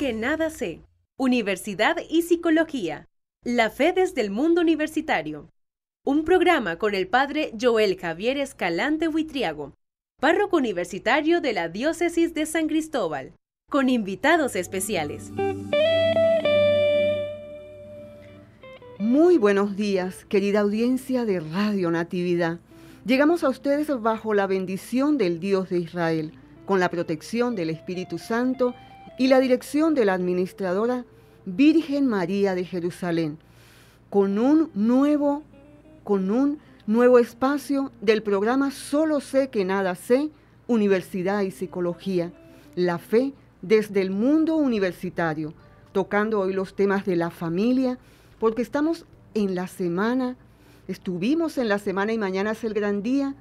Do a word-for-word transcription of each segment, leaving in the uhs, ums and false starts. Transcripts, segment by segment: Que Nada Sé, Universidad y Psicología, la fe desde el mundo universitario. Un programa con el Padre Joel Javier Escalante Buitriago, párroco universitario de la Diócesis de San Cristóbal, con invitados especiales. Muy buenos días, querida audiencia de Radio Natividad. Llegamos a ustedes bajo la bendición del Dios de Israel, con la protección del Espíritu Santo y la dirección de la administradora Virgen María de Jerusalén, con un nuevo, con un nuevo espacio del programa Solo Sé Que Nada Sé, Universidad y Psicología, la fe desde el mundo universitario, tocando hoy los temas de la familia, porque estamos en la semana, estuvimos en la semana y mañana es el gran día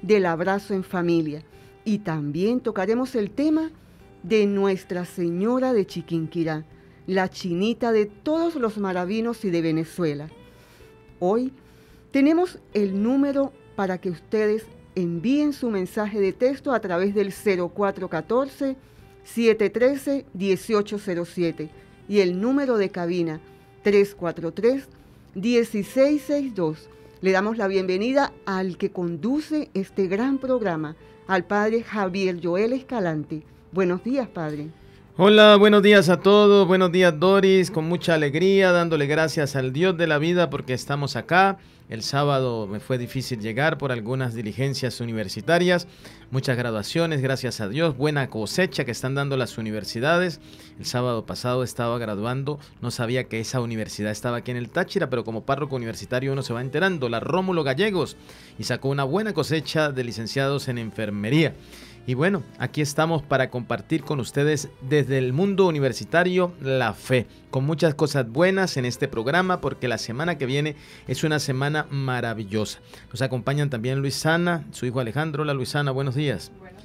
del abrazo en familia. Y también tocaremos el tema de Nuestra Señora de Chiquinquirá, la chinita de todos los maravinos y de Venezuela. Hoy tenemos el número para que ustedes envíen su mensaje de texto a través del cero cuatro uno cuatro, siete uno tres, uno ocho cero siete y el número de cabina tres cuatro tres, uno seis seis dos. Le damos la bienvenida al que conduce este gran programa, al Padre Javier Joel Escalante. Buenos días, Padre. Hola, buenos días a todos. Buenos días, Doris. Con mucha alegría, dándole gracias al Dios de la vida porque estamos acá. El sábado me fue difícil llegar por algunas diligencias universitarias, muchas graduaciones, gracias a Dios, buena cosecha que están dando las universidades. El sábado pasado estaba graduando, no sabía que esa universidad estaba aquí en el Táchira, pero como párroco universitario uno se va enterando, la Rómulo Gallegos, y sacó una buena cosecha de licenciados en enfermería. Y bueno, aquí estamos para compartir con ustedes desde el mundo universitario la fe, con muchas cosas buenas en este programa, porque la semana que viene es una semana maravillosa. Nos acompañan también Luisana, su hijo Alejandro. Hola Luisana, buenos días. Buenos días.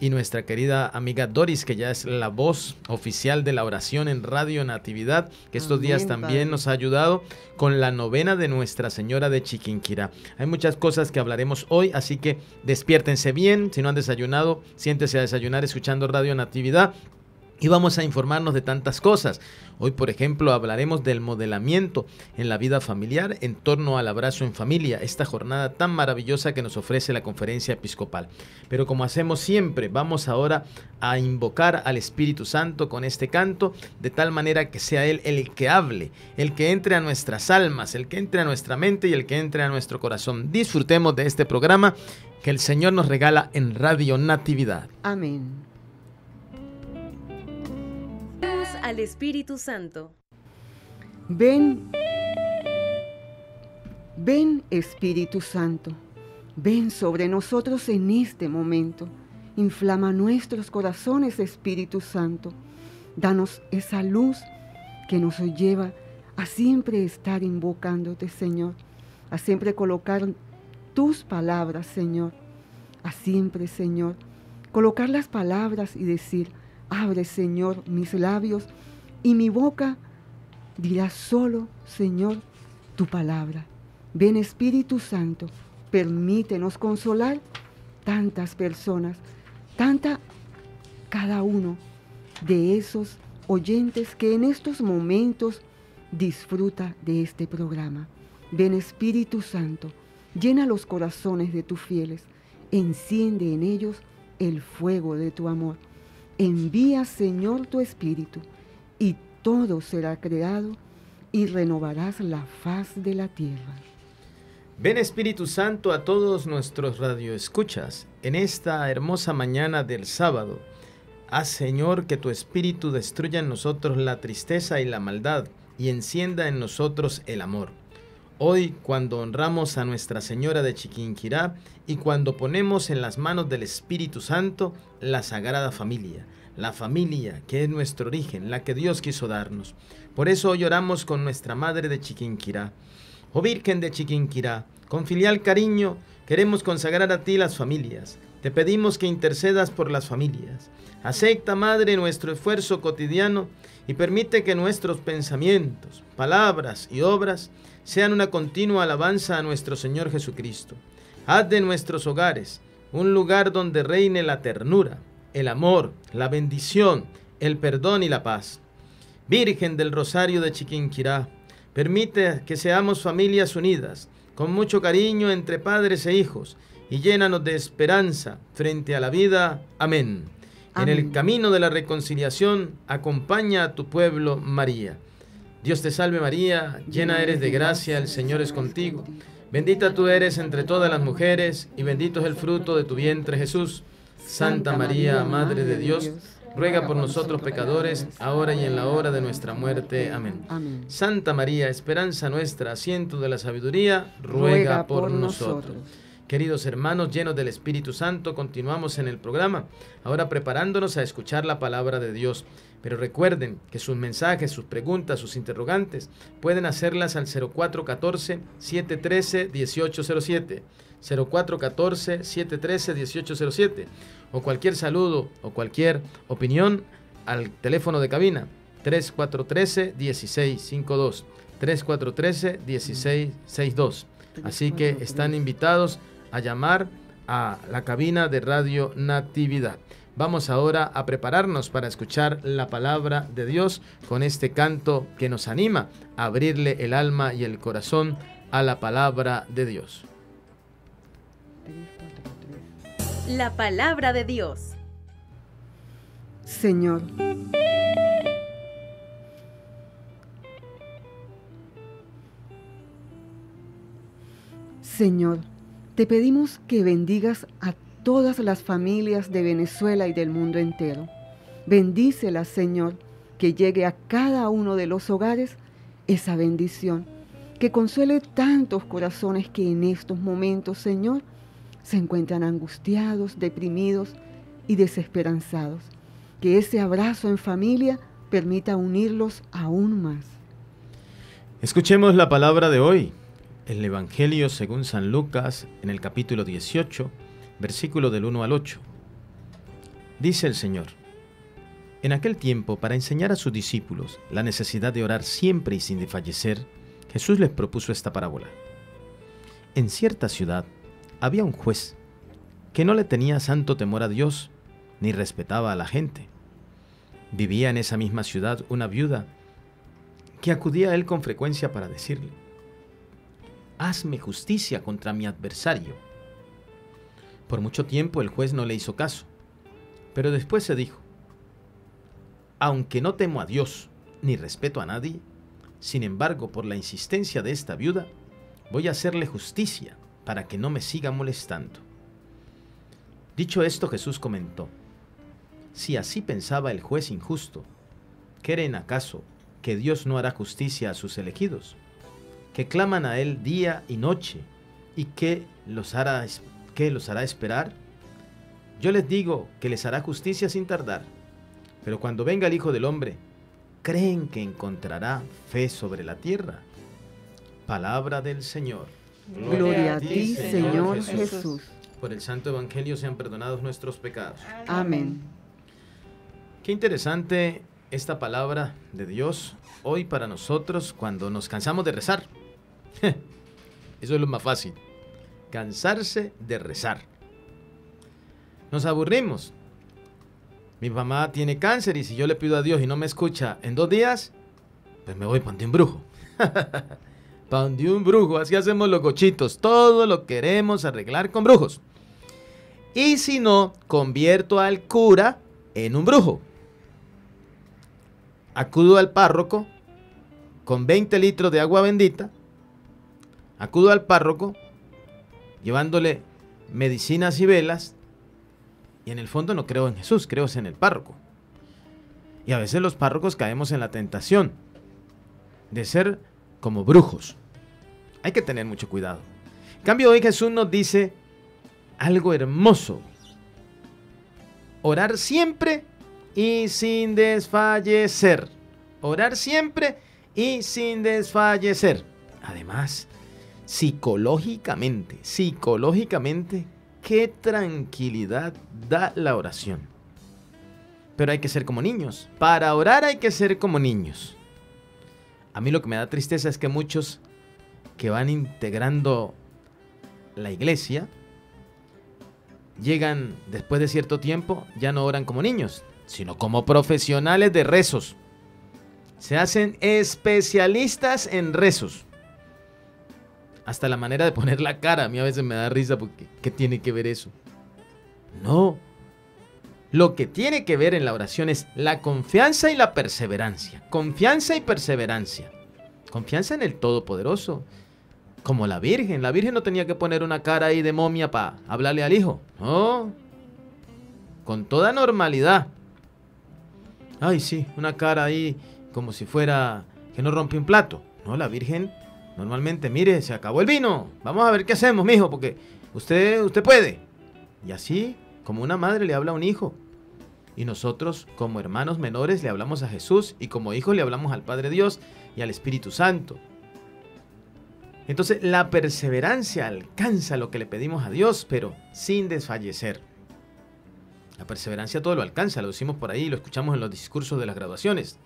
Y nuestra querida amiga Doris, que ya es la voz oficial de la oración en Radio Natividad, que estos Amén, días también padre. Nos ha ayudado con la novena de Nuestra Señora de Chiquinquirá. Hay muchas cosas que hablaremos hoy, así que despiértense bien. Si no han desayunado, siéntese a desayunar escuchando Radio Natividad. Y vamos a informarnos de tantas cosas. Hoy, por ejemplo, hablaremos del modelamiento en la vida familiar en torno al abrazo en familia, esta jornada tan maravillosa que nos ofrece la Conferencia Episcopal. Pero como hacemos siempre, vamos ahora a invocar al Espíritu Santo con este canto, de tal manera que sea Él el que hable, el que entre a nuestras almas, el que entre a nuestra mente y el que entre a nuestro corazón. Disfrutemos de este programa que el Señor nos regala en Radio Natividad. Amén. Al Espíritu Santo. Ven, ven Espíritu Santo, ven sobre nosotros en este momento. Inflama nuestros corazones, Espíritu Santo. Danos esa luz que nos lleva a siempre estar invocándote, Señor, a siempre colocar tus palabras, Señor, a siempre, Señor, colocar las palabras y decir: abre, Señor, mis labios y mi boca dirá solo, Señor, tu palabra. Ven, Espíritu Santo, permítenos consolar tantas personas, tanta cada uno de esos oyentes que en estos momentos disfruta de este programa. Ven, Espíritu Santo, llena los corazones de tus fieles, enciende en ellos el fuego de tu amor. Envía, Señor, tu Espíritu, y todo será creado, y renovarás la faz de la tierra. Ven, Espíritu Santo, a todos nuestros radioescuchas en esta hermosa mañana del sábado. Haz, Señor, que tu Espíritu destruya en nosotros la tristeza y la maldad, y encienda en nosotros el amor. Hoy, cuando honramos a Nuestra Señora de Chiquinquirá y cuando ponemos en las manos del Espíritu Santo la Sagrada Familia, la familia que es nuestro origen, la que Dios quiso darnos. Por eso hoy oramos con Nuestra Madre de Chiquinquirá. Oh Virgen de Chiquinquirá, con filial cariño queremos consagrar a ti las familias. Te pedimos que intercedas por las familias. Acepta, Madre, nuestro esfuerzo cotidiano y permite que nuestros pensamientos, palabras y obras sean una continua alabanza a nuestro Señor Jesucristo. Haz de nuestros hogares un lugar donde reine la ternura, el amor, la bendición, el perdón y la paz. Virgen del Rosario de Chiquinquirá, permite que seamos familias unidas, con mucho cariño entre padres e hijos, y llénanos de esperanza frente a la vida. Amén. Amén. En el camino de la reconciliación, acompaña a tu pueblo, María. Dios te salve, María, llena eres de gracia, el Señor es contigo. Bendita tú eres entre todas las mujeres, y bendito es el fruto de tu vientre, Jesús. Santa María, Madre de Dios, ruega por nosotros pecadores, ahora y en la hora de nuestra muerte. Amén. Amén. Santa María, esperanza nuestra, asiento de la sabiduría, ruega por nosotros. Queridos hermanos, llenos del Espíritu Santo, continuamos en el programa, ahora preparándonos a escuchar la palabra de Dios. Pero recuerden que sus mensajes, sus preguntas, sus interrogantes, pueden hacerlas al cero cuatro uno cuatro, siete uno tres, uno ocho cero siete, cero cuatro uno cuatro, siete uno tres, uno ocho cero siete, o cualquier saludo o cualquier opinión al teléfono de cabina tres cuatro uno tres, uno seis cinco dos, tres cuatro uno tres, uno seis seis dos. Así que están invitados a llamar a la cabina de Radio Natividad. Vamos ahora a prepararnos para escuchar la palabra de Dios con este canto que nos anima a abrirle el alma y el corazón a la palabra de Dios. La palabra de Dios. Señor, Señor, te pedimos que bendigas a todas las familias de Venezuela y del mundo entero. Bendícelas, Señor, que llegue a cada uno de los hogares esa bendición, que consuele tantos corazones que en estos momentos, Señor, se encuentran angustiados, deprimidos y desesperanzados. Que ese abrazo en familia permita unirlos aún más. Escuchemos la palabra de hoy, el Evangelio según San Lucas, en el capítulo dieciocho, versículo del uno al ocho. Dice el Señor: en aquel tiempo, para enseñar a sus discípulos la necesidad de orar siempre y sin desfallecer, Jesús les propuso esta parábola. En cierta ciudad había un juez que no le tenía santo temor a Dios ni respetaba a la gente. Vivía en esa misma ciudad una viuda que acudía a él con frecuencia para decirle: hazme justicia contra mi adversario. Por mucho tiempo el juez no le hizo caso, pero después se dijo: aunque no temo a Dios ni respeto a nadie, sin embargo, por la insistencia de esta viuda, voy a hacerle justicia para que no me siga molestando. Dicho esto, Jesús comentó: si así pensaba el juez injusto, ¿creen acaso que Dios no hará justicia a sus elegidos, que claman a él día y noche, y que los hará esperar? ¿Qué los hará esperar? Yo les digo que les hará justicia sin tardar, pero cuando venga el Hijo del Hombre, ¿creen que encontrará fe sobre la tierra? Palabra del Señor. Gloria, Gloria a ti, Señor, Señor Jesús. Jesús. Por el Santo Evangelio sean perdonados nuestros pecados. Amén. Qué interesante esta palabra de Dios hoy para nosotros cuando nos cansamos de rezar. Eso es lo más fácil. Cansarse de rezar. Nos aburrimos. Mi mamá tiene cáncer y si yo le pido a Dios y no me escucha en dos días, pues me voy para donde un brujo. Para donde un brujo. Así hacemos los gochitos. Todo lo queremos arreglar con brujos. Y si no, convierto al cura en un brujo. Acudo al párroco con veinte litros de agua bendita. Acudo al párroco llevándole medicinas y velas, y en el fondo no creo en Jesús, creo en el párroco. Y a veces los párrocos caemos en la tentación de ser como brujos. Hay que tener mucho cuidado. En cambio, hoy Jesús nos dice algo hermoso: orar siempre y sin desfallecer. Orar siempre y sin desfallecer. Además, Psicológicamente, psicológicamente, qué tranquilidad da la oración. Pero hay que ser como niños. Para orar hay que ser como niños. A mí lo que me da tristeza es que muchos que van integrando la iglesia llegan después de cierto tiempo, ya no oran como niños, sino como profesionales de rezos. Se hacen especialistas en rezos. Hasta la manera de poner la cara. A mí a veces me da risa porque ¿qué tiene que ver eso? No. Lo que tiene que ver en la oración es la confianza y la perseverancia. Confianza y perseverancia. Confianza en el Todopoderoso. Como la Virgen. La Virgen no tenía que poner una cara ahí de momia para hablarle al hijo. No. Con toda normalidad. Ay, sí, una cara ahí como si fuera que no rompe un plato. No, la Virgen... Normalmente, mire, se acabó el vino. Vamos a ver qué hacemos, mijo, porque usted, usted puede. Y así, como una madre le habla a un hijo. Y nosotros, como hermanos menores, le hablamos a Jesús. Y como hijos le hablamos al Padre Dios y al Espíritu Santo. Entonces, la perseverancia alcanza lo que le pedimos a Dios, pero sin desfallecer. La perseverancia todo lo alcanza. Lo decimos por ahí, lo escuchamos en los discursos de las graduaciones.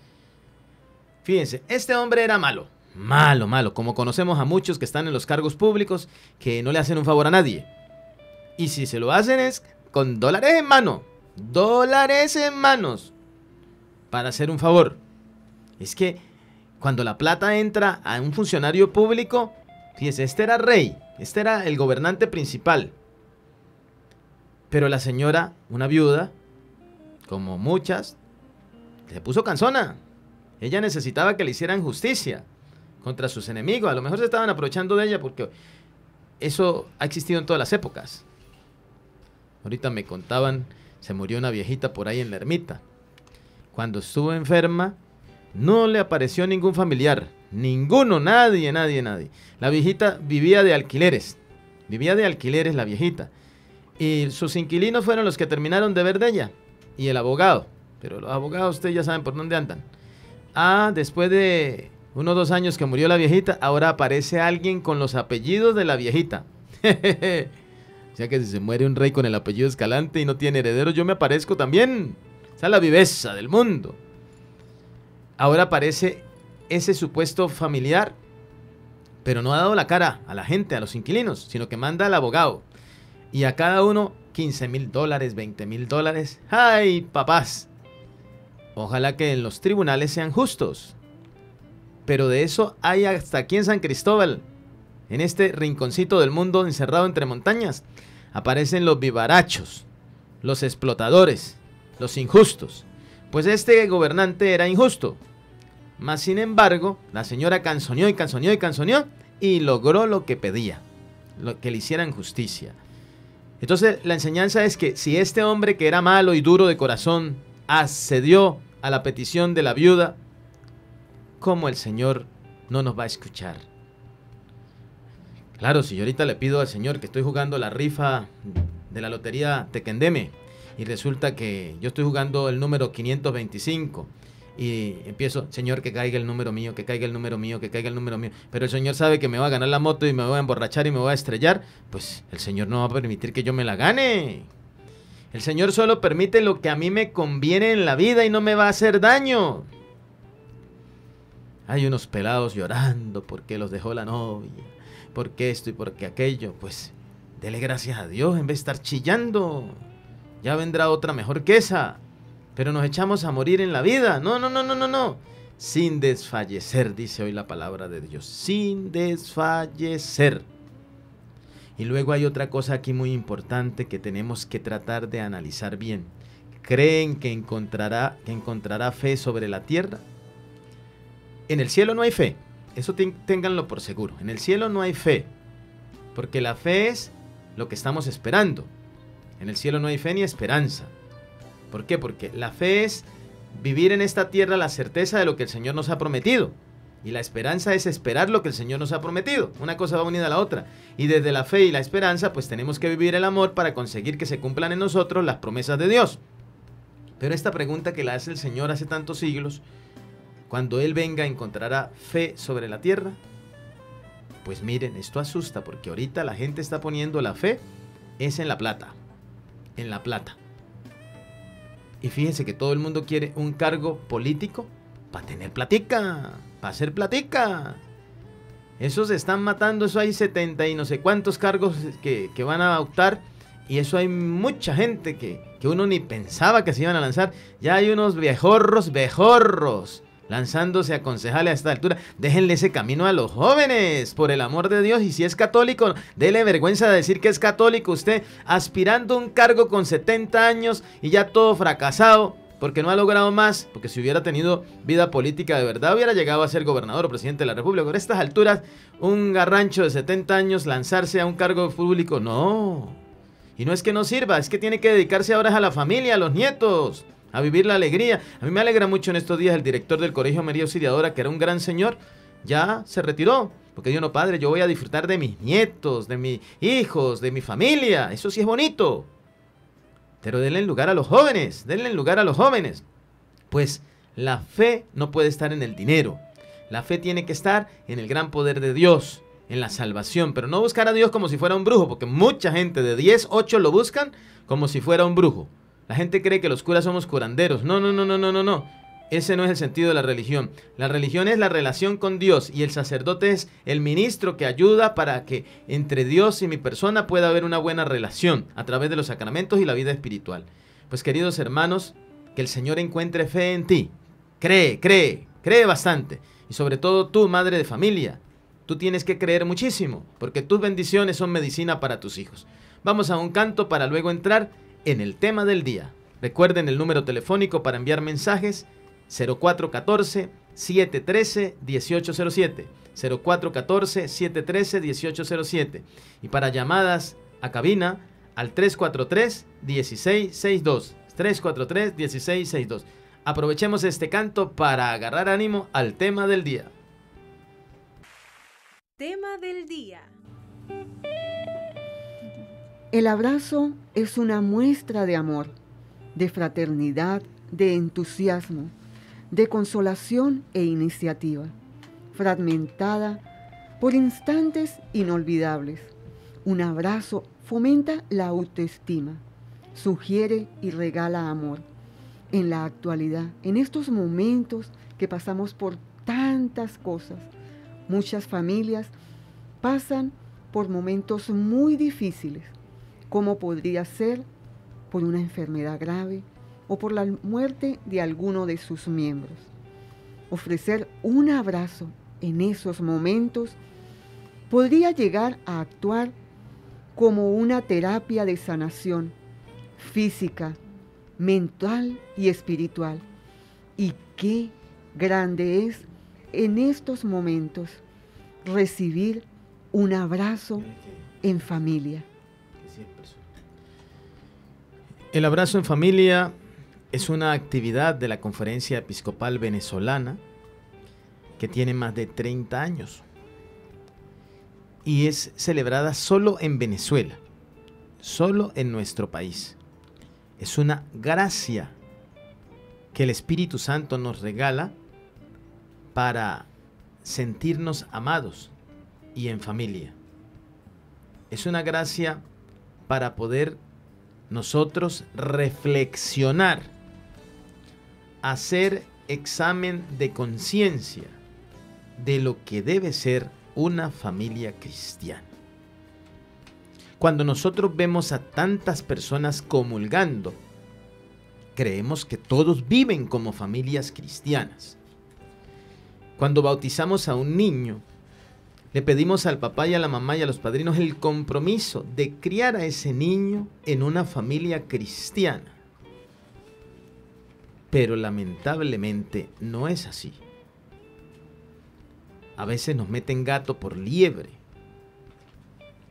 Fíjense, este hombre era malo. Malo, malo, como conocemos a muchos que están en los cargos públicos que no le hacen un favor a nadie. Y si se lo hacen es con dólares en mano, dólares en manos, para hacer un favor. Es que cuando la plata entra a un funcionario público, fíjese, este era rey, este era el gobernante principal. Pero la señora, una viuda, como muchas, se puso cansona. Ella necesitaba que le hicieran justicia contra sus enemigos. A lo mejor se estaban aprovechando de ella porque eso ha existido en todas las épocas. Ahorita me contaban, se murió una viejita por ahí en la ermita. Cuando estuvo enferma, no le apareció ningún familiar. Ninguno, nadie, nadie, nadie. La viejita vivía de alquileres. Vivía de alquileres la viejita. Y sus inquilinos fueron los que terminaron de ver de ella. Y el abogado. Pero los abogados, ustedes ya saben por dónde andan. Ah, después de... unos dos años que murió la viejita, ahora aparece alguien con los apellidos de la viejita. O sea que si se muere un rey con el apellido Escalante y no tiene heredero, yo me aparezco también. Esa es la viveza del mundo. Ahora aparece ese supuesto familiar, pero no ha dado la cara a la gente, a los inquilinos, sino que manda al abogado. Y a cada uno, quince mil dólares, veinte mil dólares. ¡Ay, papás! Ojalá que en los tribunales sean justos. Pero de eso hay hasta aquí en San Cristóbal, en este rinconcito del mundo encerrado entre montañas. Aparecen los vivarachos, los explotadores, los injustos. Pues este gobernante era injusto. Mas sin embargo, la señora canzoneó y canzoneó y canzoneó y logró lo que pedía, lo que le hicieran justicia. Entonces la enseñanza es que si este hombre que era malo y duro de corazón accedió a la petición de la viuda, ¿cómo el Señor no nos va a escuchar? Claro, si yo ahorita le pido al Señor que estoy jugando la rifa de la lotería Tequendeme y resulta que yo estoy jugando el número quinientos veinticinco y empiezo, Señor, que caiga el número mío, que caiga el número mío, que caiga el número mío, pero el Señor sabe que me va a ganar la moto y me voy a emborrachar y me voy a estrellar, pues el Señor no va a permitir que yo me la gane. El Señor solo permite lo que a mí me conviene en la vida y no me va a hacer daño. Hay unos pelados llorando porque los dejó la novia, porque esto y porque aquello. Pues dele gracias a Dios en vez de estar chillando. Ya vendrá otra mejor que esa. Pero nos echamos a morir en la vida. No, no, no, no, no, no. Sin desfallecer, dice hoy la palabra de Dios. Sin desfallecer. Y luego hay otra cosa aquí muy importante que tenemos que tratar de analizar bien. ¿Creen que encontrará, que encontrará fe sobre la tierra? En el cielo no hay fe, eso ténganlo por seguro. En el cielo no hay fe, porque la fe es lo que estamos esperando. En el cielo no hay fe ni esperanza. ¿Por qué? Porque la fe es vivir en esta tierra la certeza de lo que el Señor nos ha prometido. Y la esperanza es esperar lo que el Señor nos ha prometido. Una cosa va unida a la otra. Y desde la fe y la esperanza, pues tenemos que vivir el amor para conseguir que se cumplan en nosotros las promesas de Dios. Pero esta pregunta que la hace el Señor hace tantos siglos... Cuando Él venga, ¿encontrará fe sobre la tierra? Pues miren, esto asusta porque ahorita la gente está poniendo la fe, es en la plata, en la plata. Y fíjense que todo el mundo quiere un cargo político para tener platica, para hacer platica. Esos se están matando, eso hay setenta y no sé cuántos cargos que, que van a optar Y eso hay mucha gente que, que uno ni pensaba que se iban a lanzar. Ya hay unos viejorros, viejorros, lanzándose a concejales a esta altura. Déjenle ese camino a los jóvenes, por el amor de Dios. Y si es católico, déle vergüenza de decir que es católico. Usted aspirando a un cargo con setenta años y ya todo fracasado, porque no ha logrado más, porque si hubiera tenido vida política de verdad, hubiera llegado a ser gobernador o presidente de la república. Por estas alturas, un garrancho de setenta años lanzarse a un cargo público, no. Y no es que no sirva, es que tiene que dedicarse ahora a la familia, a los nietos, a vivir la alegría. A mí me alegra mucho en estos días el director del Colegio María Auxiliadora, que era un gran señor, ya se retiró, porque dijo, no padre, yo voy a disfrutar de mis nietos, de mis hijos, de mi familia, eso sí es bonito. Pero denle lugar a los jóvenes, denle lugar a los jóvenes. Pues la fe no puede estar en el dinero. La fe tiene que estar en el gran poder de Dios, en la salvación. Pero no buscar a Dios como si fuera un brujo, porque mucha gente de diez, ocho lo buscan como si fuera un brujo. La gente cree que los curas somos curanderos. No, no, no, no, no, no, no. Ese no es el sentido de la religión. La religión es la relación con Dios y el sacerdote es el ministro que ayuda para que entre Dios y mi persona pueda haber una buena relación a través de los sacramentos y la vida espiritual. Pues queridos hermanos, que el Señor encuentre fe en ti. Cree, cree, cree bastante. Y sobre todo tú, madre de familia, tú tienes que creer muchísimo porque tus bendiciones son medicina para tus hijos. Vamos a un canto para luego entrar en el tema del día. Recuerden el número telefónico para enviar mensajes: cero cuatro uno cuatro, siete uno tres, uno ocho cero siete, cero cuatro uno cuatro, siete uno tres, uno ocho cero siete, y para llamadas a cabina al tres cuatro tres, uno seis seis dos, tres cuatro tres, uno seis seis dos. Aprovechemos este canto para agarrar ánimo al tema del día. Tema del día. El abrazo es una muestra de amor, de fraternidad, de entusiasmo, de consolación e iniciativa, fragmentada por instantes inolvidables. Un abrazo fomenta la autoestima, sugiere y regala amor. En la actualidad, en estos momentos que pasamos por tantas cosas, muchas familias pasan por momentos muy difíciles, como podría ser por una enfermedad grave o por la muerte de alguno de sus miembros. Ofrecer un abrazo en esos momentos podría llegar a actuar como una terapia de sanación física, mental y espiritual. Y qué grande es en estos momentos recibir un abrazo en familia. El abrazo en familia es una actividad de la Conferencia Episcopal Venezolana que tiene más de treinta años y es celebrada solo en Venezuela, solo en nuestro país. Es una gracia que el Espíritu Santo nos regala para sentirnos amados y en familia. Es una gracia para poder nosotros reflexionar, hacer examen de conciencia de lo que debe ser una familia cristiana. Cuando nosotros vemos a tantas personas comulgando, creemos que todos viven como familias cristianas. Cuando bautizamos a un niño, le pedimos al papá y a la mamá y a los padrinos el compromiso de criar a ese niño en una familia cristiana. Pero lamentablemente no es así. A veces nos meten gato por liebre.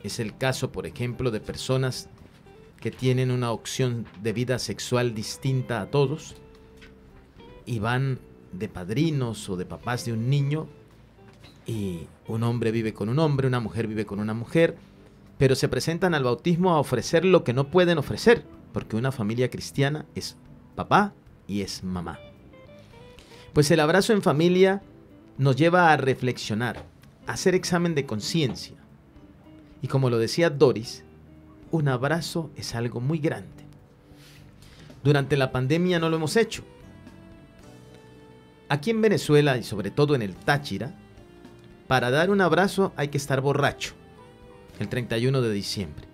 Es el caso, por ejemplo, de personas que tienen una opción de vida sexual distinta a todos y van de padrinos o de papás de un niño, y un hombre vive con un hombre, una mujer vive con una mujer, pero se presentan al bautismo a ofrecer lo que no pueden ofrecer, porque una familia cristiana es papá y es mamá. Pues el abrazo en familia nos lleva a reflexionar, a hacer examen de conciencia. Y como lo decía Doris, un abrazo es algo muy grande. Durante la pandemia no lo hemos hecho. Aquí en Venezuela y sobre todo en el Táchira, para dar un abrazo hay que estar borracho el treinta y uno de diciembre.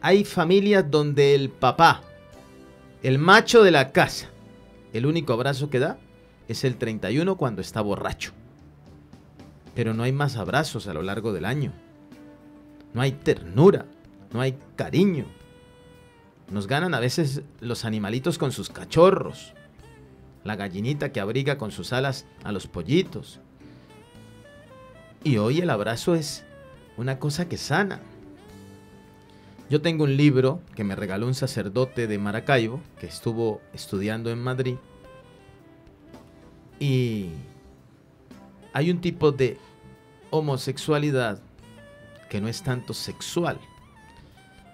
hay familias donde el papá, el macho de la casa, el único abrazo que da es el treinta y uno cuando está borracho. Pero no hay más abrazos a lo largo del año. No hay ternura, no hay cariño. Nos ganan a veces los animalitos con sus cachorros, la gallinita que abriga con sus alas a los pollitos. Y hoy el abrazo es una cosa que sana. Yo tengo un libro que me regaló un sacerdote de Maracaibo que estuvo estudiando en Madrid, y hay un tipo de homosexualidad que no es tanto sexual,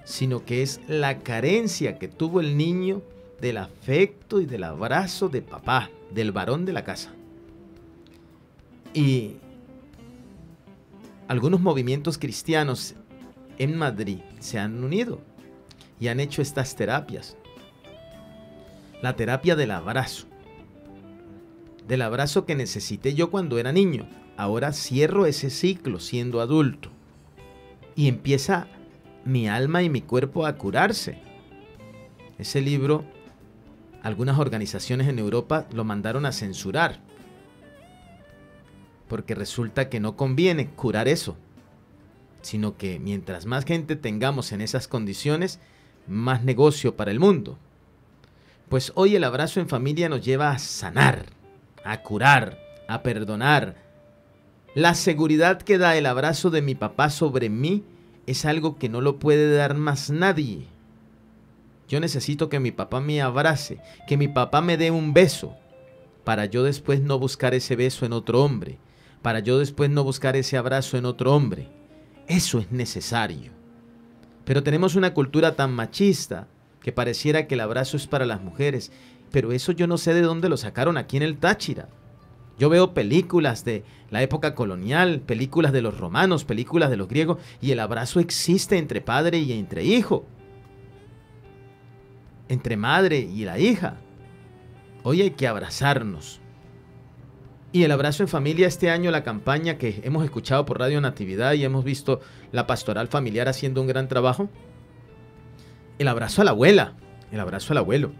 sino que es la carencia que tuvo el niño del afecto y del abrazo de papá, del varón de la casa. Y algunos movimientos cristianos en Madrid se han unido y han hecho estas terapias. La terapia del abrazo. Del abrazo que necesité yo cuando era niño. Ahora cierro ese ciclo siendo adulto. Y empieza mi alma y mi cuerpo a curarse. Ese libro, algunas organizaciones en Europa lo mandaron a censurar, porque resulta que no conviene curar eso, sino que mientras más gente tengamos en esas condiciones, más negocio para el mundo. Pues hoy el abrazo en familia nos lleva a sanar, a curar, a perdonar. La seguridad que da el abrazo de mi papá sobre mí es algo que no lo puede dar más nadie. Yo necesito que mi papá me abrace, que mi papá me dé un beso, para yo después no buscar ese beso en otro hombre, para yo después no buscar ese abrazo en otro hombre. Eso es necesario. Pero tenemos una cultura tan machista que pareciera que el abrazo es para las mujeres, pero eso yo no sé de dónde lo sacaron aquí en el Táchira. Yo veo películas de la época colonial, películas de los romanos, películas de los griegos, y el abrazo existe entre padre y entre hijo, entre madre y la hija. Hoy hay que abrazarnos. Y el abrazo en familia, este año la campaña que hemos escuchado por Radio Natividad y hemos visto la pastoral familiar haciendo un gran trabajo. El abrazo a la abuela, el abrazo al abuelo,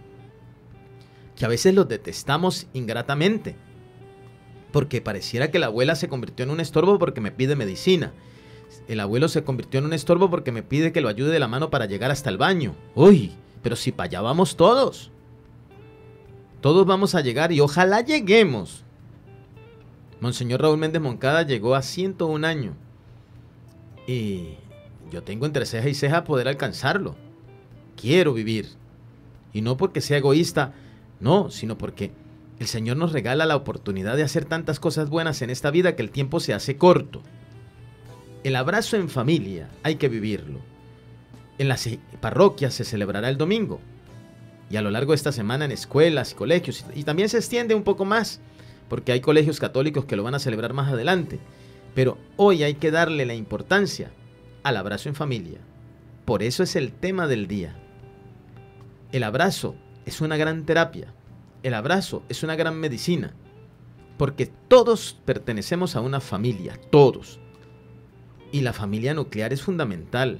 que a veces los detestamos ingratamente, porque pareciera que la abuela se convirtió en un estorbo porque me pide medicina. El abuelo se convirtió en un estorbo porque me pide que lo ayude de la mano para llegar hasta el baño. ¡Uy! Pero si para allá vamos todos. Todos vamos a llegar y ojalá lleguemos. Monseñor Raúl Méndez Moncada llegó a ciento un años. Y yo tengo entre ceja y ceja poder alcanzarlo. Quiero vivir. Y no porque sea egoísta, no, sino porque el Señor nos regala la oportunidad de hacer tantas cosas buenas en esta vida que el tiempo se hace corto. El abrazo en familia hay que vivirlo. En las parroquias se celebrará el domingo y a lo largo de esta semana en escuelas y colegios, y también se extiende un poco más porque hay colegios católicos que lo van a celebrar más adelante, pero hoy hay que darle la importancia al abrazo en familia. Por eso es el tema del día. El abrazo es una gran terapia, el abrazo es una gran medicina, porque todos pertenecemos a una familia, todos, y la familia nuclear es fundamental.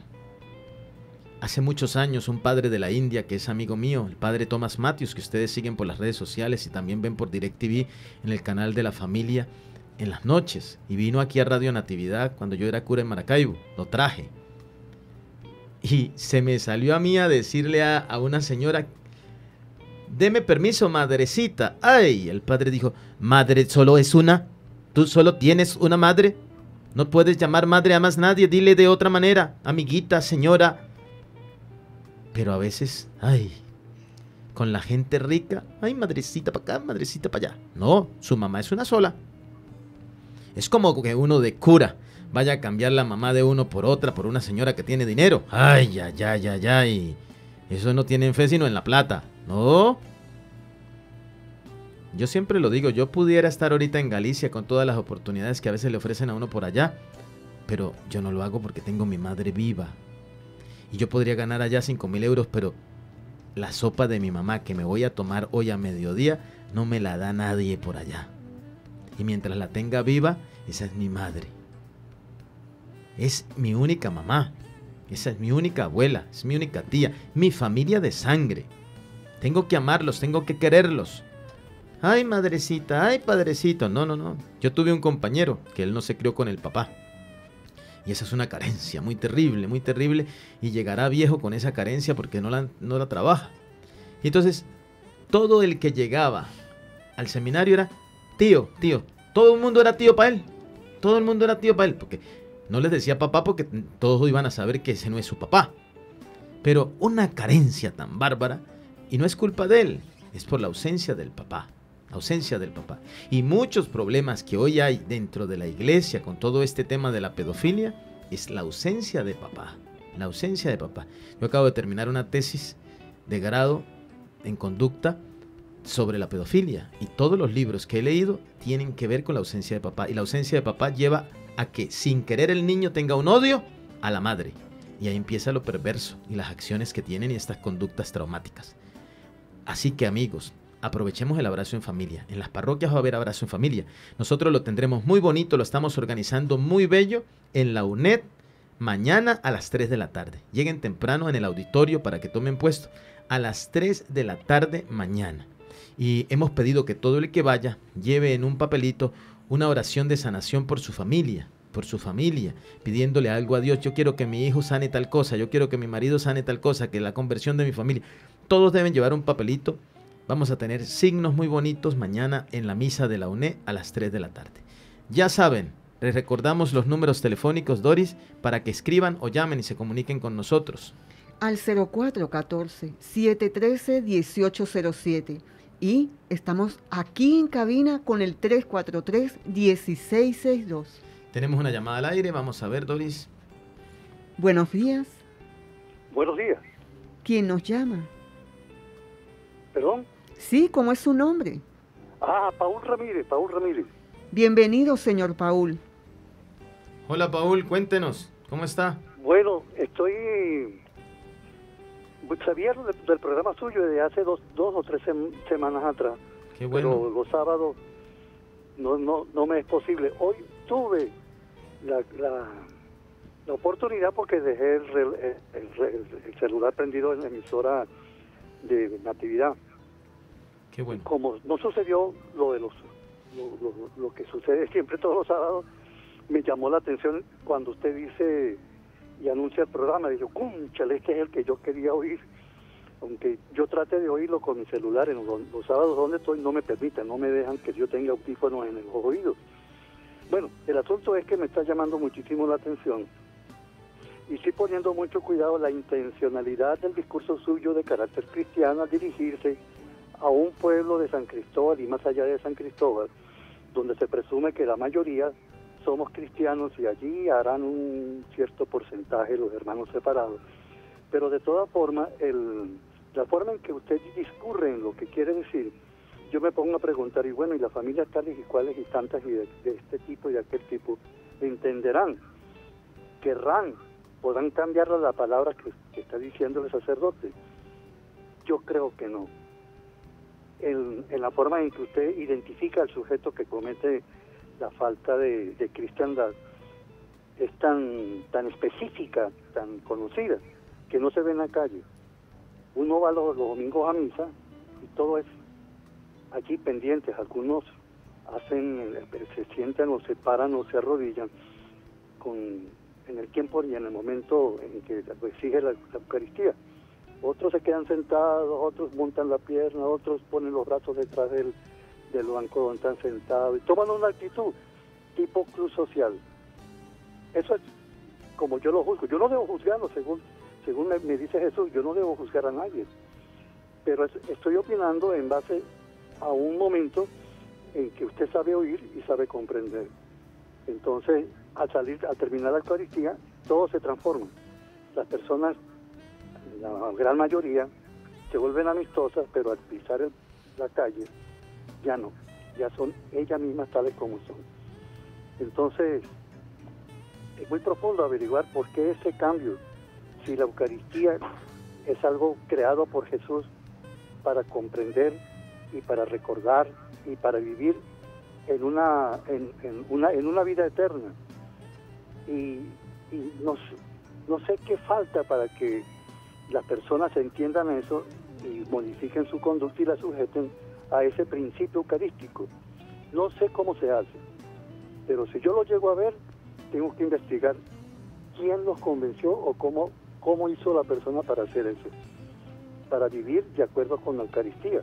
Hace muchos años un padre de la India que es amigo mío, el padre Thomas Matthews, que ustedes siguen por las redes sociales y también ven por DirecTV en el canal de la familia en las noches, y vino aquí a Radio Natividad cuando yo era cura en Maracaibo, lo traje, y se me salió a mí a decirle a, a una señora: deme permiso, madrecita. Ay, el padre dijo: madre solo es una, tú solo tienes una madre, no puedes llamar madre a más nadie, dile de otra manera, amiguita, señora. Pero a veces, ay, con la gente rica, ay, madrecita para acá, madrecita para allá. No, su mamá es una sola. Es como que uno de cura vaya a cambiar la mamá de uno por otra, por una señora que tiene dinero. Ay, ay, ay, ay, ay. Eso no tiene fe sino en la plata. No. Yo siempre lo digo, yo pudiera estar ahorita en Galicia con todas las oportunidades que a veces le ofrecen a uno por allá, pero yo no lo hago porque tengo a mi madre viva. Y yo podría ganar allá cinco mil euros, pero la sopa de mi mamá que me voy a tomar hoy a mediodía no me la da nadie por allá. Y mientras la tenga viva, esa es mi madre. Es mi única mamá. Esa es mi única abuela, es mi única tía, mi familia de sangre. Tengo que amarlos, tengo que quererlos. Ay, madrecita, ay, padrecito. No, no, no. Yo tuve un compañero que él no se crió con el papá. Y esa es una carencia muy terrible, muy terrible. Y llegará viejo con esa carencia porque no la, no la trabaja. Y entonces, todo el que llegaba al seminario era tío, tío. Todo el mundo era tío para él. Todo el mundo era tío para él. Porque no les decía papá porque todos iban a saber que ese no es su papá. Pero una carencia tan bárbara. Y no es culpa de él. Es por la ausencia del papá. Ausencia del papá. Y muchos problemas que hoy hay dentro de la iglesia con todo este tema de la pedofilia es la ausencia de papá. La ausencia de papá. Yo acabo de terminar una tesis de grado en conducta sobre la pedofilia y todos los libros que he leído tienen que ver con la ausencia de papá. Y la ausencia de papá lleva a que sin querer el niño tenga un odio a la madre. Y ahí empieza lo perverso y las acciones que tienen y estas conductas traumáticas. Así que, amigos, aprovechemos el abrazo en familia. En las parroquias va a haber abrazo en familia. Nosotros lo tendremos muy bonito, lo estamos organizando muy bello en la U N E D mañana a las tres de la tarde. Lleguen temprano en el auditorio para que tomen puesto a las tres de la tarde mañana. Y hemos pedido que todo el que vaya lleve en un papelito una oración de sanación por su familia, por su familia, pidiéndole algo a Dios. Yo quiero que mi hijo sane tal cosa, yo quiero que mi marido sane tal cosa, que la conversión de mi familia. Todos deben llevar un papelito. Vamos a tener signos muy bonitos mañana en la misa de la U N E D a las tres de la tarde. Ya saben, les recordamos los números telefónicos, Doris, para que escriban o llamen y se comuniquen con nosotros. Al cero cuatro uno cuatro, siete uno tres, uno ocho cero siete. Y estamos aquí en cabina con el tres cuatro tres, uno seis seis dos. Tenemos una llamada al aire, vamos a ver, Doris. Buenos días. Buenos días. ¿Quién nos llama? ¿Perdón? Sí, ¿cómo es su nombre? Ah, Paul Ramírez, Paul Ramírez. Bienvenido, señor Paul. Hola, Paul, cuéntenos, ¿cómo está? Bueno, estoy... sabía del programa suyo desde hace dos, dos o tres sem semanas atrás. Qué bueno. Pero los sábados no, no, no me es posible. Hoy tuve la, la, la oportunidad porque dejé el, el, el, el celular prendido en la emisora de Natividad. Qué bueno. Como no sucedió lo de los lo, lo, lo que sucede siempre todos los sábados, me llamó la atención cuando usted dice y anuncia el programa, y yo, cúnchale, este es el que yo quería oír, aunque yo trate de oírlo con mi celular, en los, los sábados donde estoy no me permiten, no me dejan que yo tenga audífonos en los oídos. Bueno, el asunto es que me está llamando muchísimo la atención, y sí poniendo mucho cuidado la intencionalidad del discurso suyo de carácter cristiano al dirigirse a un pueblo de San Cristóbal y más allá de San Cristóbal, donde se presume que la mayoría somos cristianos y allí harán un cierto porcentaje los hermanos separados. Pero de todas formas, el, la forma en que usted discurre en lo que quiere decir, yo me pongo a preguntar, y bueno, y las familias tales y cuales y tantas y de, de este tipo y de aquel tipo, entenderán, querrán, podrán cambiar la palabra que, que está diciendo el sacerdote. Yo creo que no. En, en la forma en que usted identifica al sujeto que comete la falta de, de cristiandad es tan, tan específica, tan conocida, que no se ve en la calle. Uno va los, los domingos a misa y todo es allí pendientes. Algunos hacen, se sientan o se paran o se arrodillan con, en el tiempo y en el momento en que exige la, la Eucaristía. Otros se quedan sentados, otros montan la pierna, otros ponen los brazos detrás del del banco donde están sentados y toman una actitud tipo club social. Eso es como yo lo juzgo. Yo no debo juzgarlo, según según me, me dice Jesús, yo no debo juzgar a nadie, pero es, estoy opinando en base a un momento en que usted sabe oír y sabe comprender. Entonces, al salir, al terminar la Eucaristía, todo se transforma. Las personas, la gran mayoría, se vuelven amistosas, pero al pisar el, la calle ya no, ya son ellas mismas tales como son. Entonces, es muy profundo averiguar por qué ese cambio, si la Eucaristía es algo creado por Jesús para comprender y para recordar y para vivir en una en, en una en una vida eterna. Y, y nos No sé qué falta para que las personas entiendan eso y modifiquen su conducta y la sujeten a ese principio eucarístico. No sé cómo se hace, pero si yo lo llego a ver, tengo que investigar quién los convenció o cómo, cómo hizo la persona para hacer eso, para vivir de acuerdo con la Eucaristía.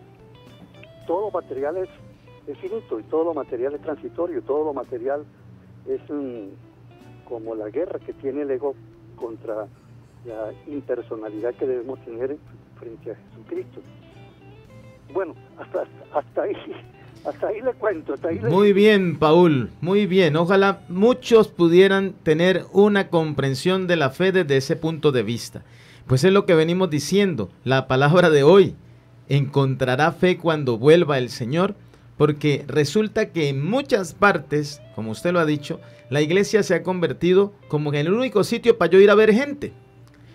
Todo lo material es, es finito, y todo lo material es transitorio, todo lo material es um, como la guerra que tiene el ego contra la impersonalidad que debemos tener frente a Jesucristo. Bueno, hasta, hasta ahí... Hasta ahí le cuento, hasta ahí le... Muy bien, Paul, muy bien. Ojalá muchos pudieran tener una comprensión de la fe desde ese punto de vista. Pues es lo que venimos diciendo, la palabra de hoy: encontrará fe cuando vuelva el Señor, porque resulta que en muchas partes, como usted lo ha dicho, la iglesia se ha convertido como en el único sitio para yo ir a ver gente.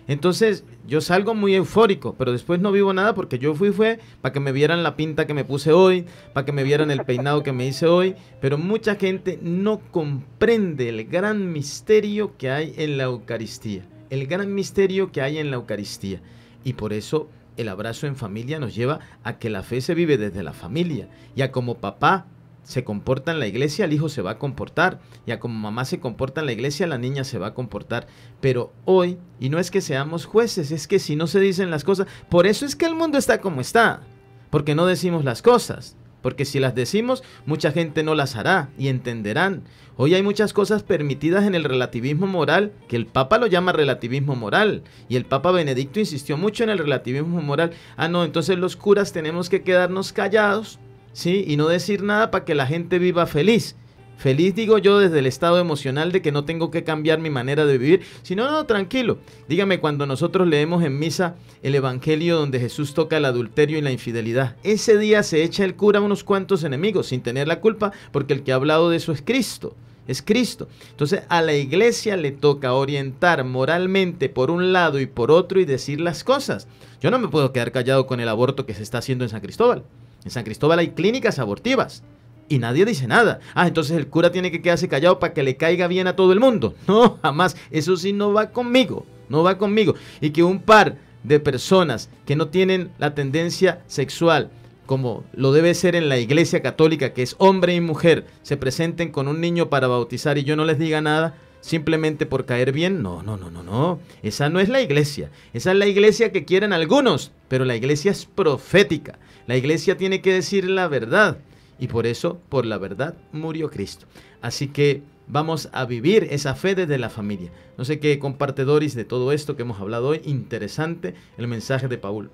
Entonces yo salgo muy eufórico, pero después no vivo nada, porque yo fui fue para que me vieran la pinta que me puse hoy, para que me vieran el peinado que me hice hoy. Pero mucha gente no comprende el gran misterio que hay en la Eucaristía, el gran misterio que hay en la Eucaristía. Y por eso el abrazo en familia nos lleva a que la fe se vive desde la familia, y a como papá se comporta en la iglesia, el hijo se va a comportar, y a como mamá se comporta en la iglesia, la niña se va a comportar. Pero hoy, y no es que seamos jueces, es que si no se dicen las cosas, por eso es que el mundo está como está, porque no decimos las cosas, porque si las decimos, mucha gente no las hará y entenderán. Hoy hay muchas cosas permitidas en el relativismo moral, que el Papa lo llama relativismo moral, y el Papa Benedicto insistió mucho en el relativismo moral. Ah, no, entonces los curas tenemos que quedarnos callados, sí, y no decir nada para que la gente viva feliz. Feliz digo yo desde el estado emocional de que no tengo que cambiar mi manera de vivir, sino no, tranquilo. Dígame, cuando nosotros leemos en misa el evangelio donde Jesús toca el adulterio y la infidelidad, ese día se echa el cura unos cuantos enemigos sin tener la culpa, porque el que ha hablado de eso es Cristo. Es Cristo. Entonces a la iglesia le toca orientar moralmente por un lado y por otro, y decir las cosas. Yo no me puedo quedar callado con el aborto que se está haciendo en San Cristóbal. En San Cristóbal hay clínicas abortivas y nadie dice nada. Ah, entonces el cura tiene que quedarse callado para que le caiga bien a todo el mundo. No, jamás. Eso sí no va conmigo, no va conmigo. Y que un par de personas que no tienen la tendencia sexual, como lo debe ser en la iglesia católica, que es hombre y mujer, se presenten con un niño para bautizar y yo no les diga nada, simplemente por caer bien. No, no, no, no, no. Esa no es la iglesia. Esa es la iglesia que quieren algunos, pero la iglesia es profética. La iglesia tiene que decir la verdad, y por eso, por la verdad, murió Cristo. Así que vamos a vivir esa fe desde la familia. No sé qué comparte Doris de todo esto que hemos hablado hoy. Interesante el mensaje de Paul.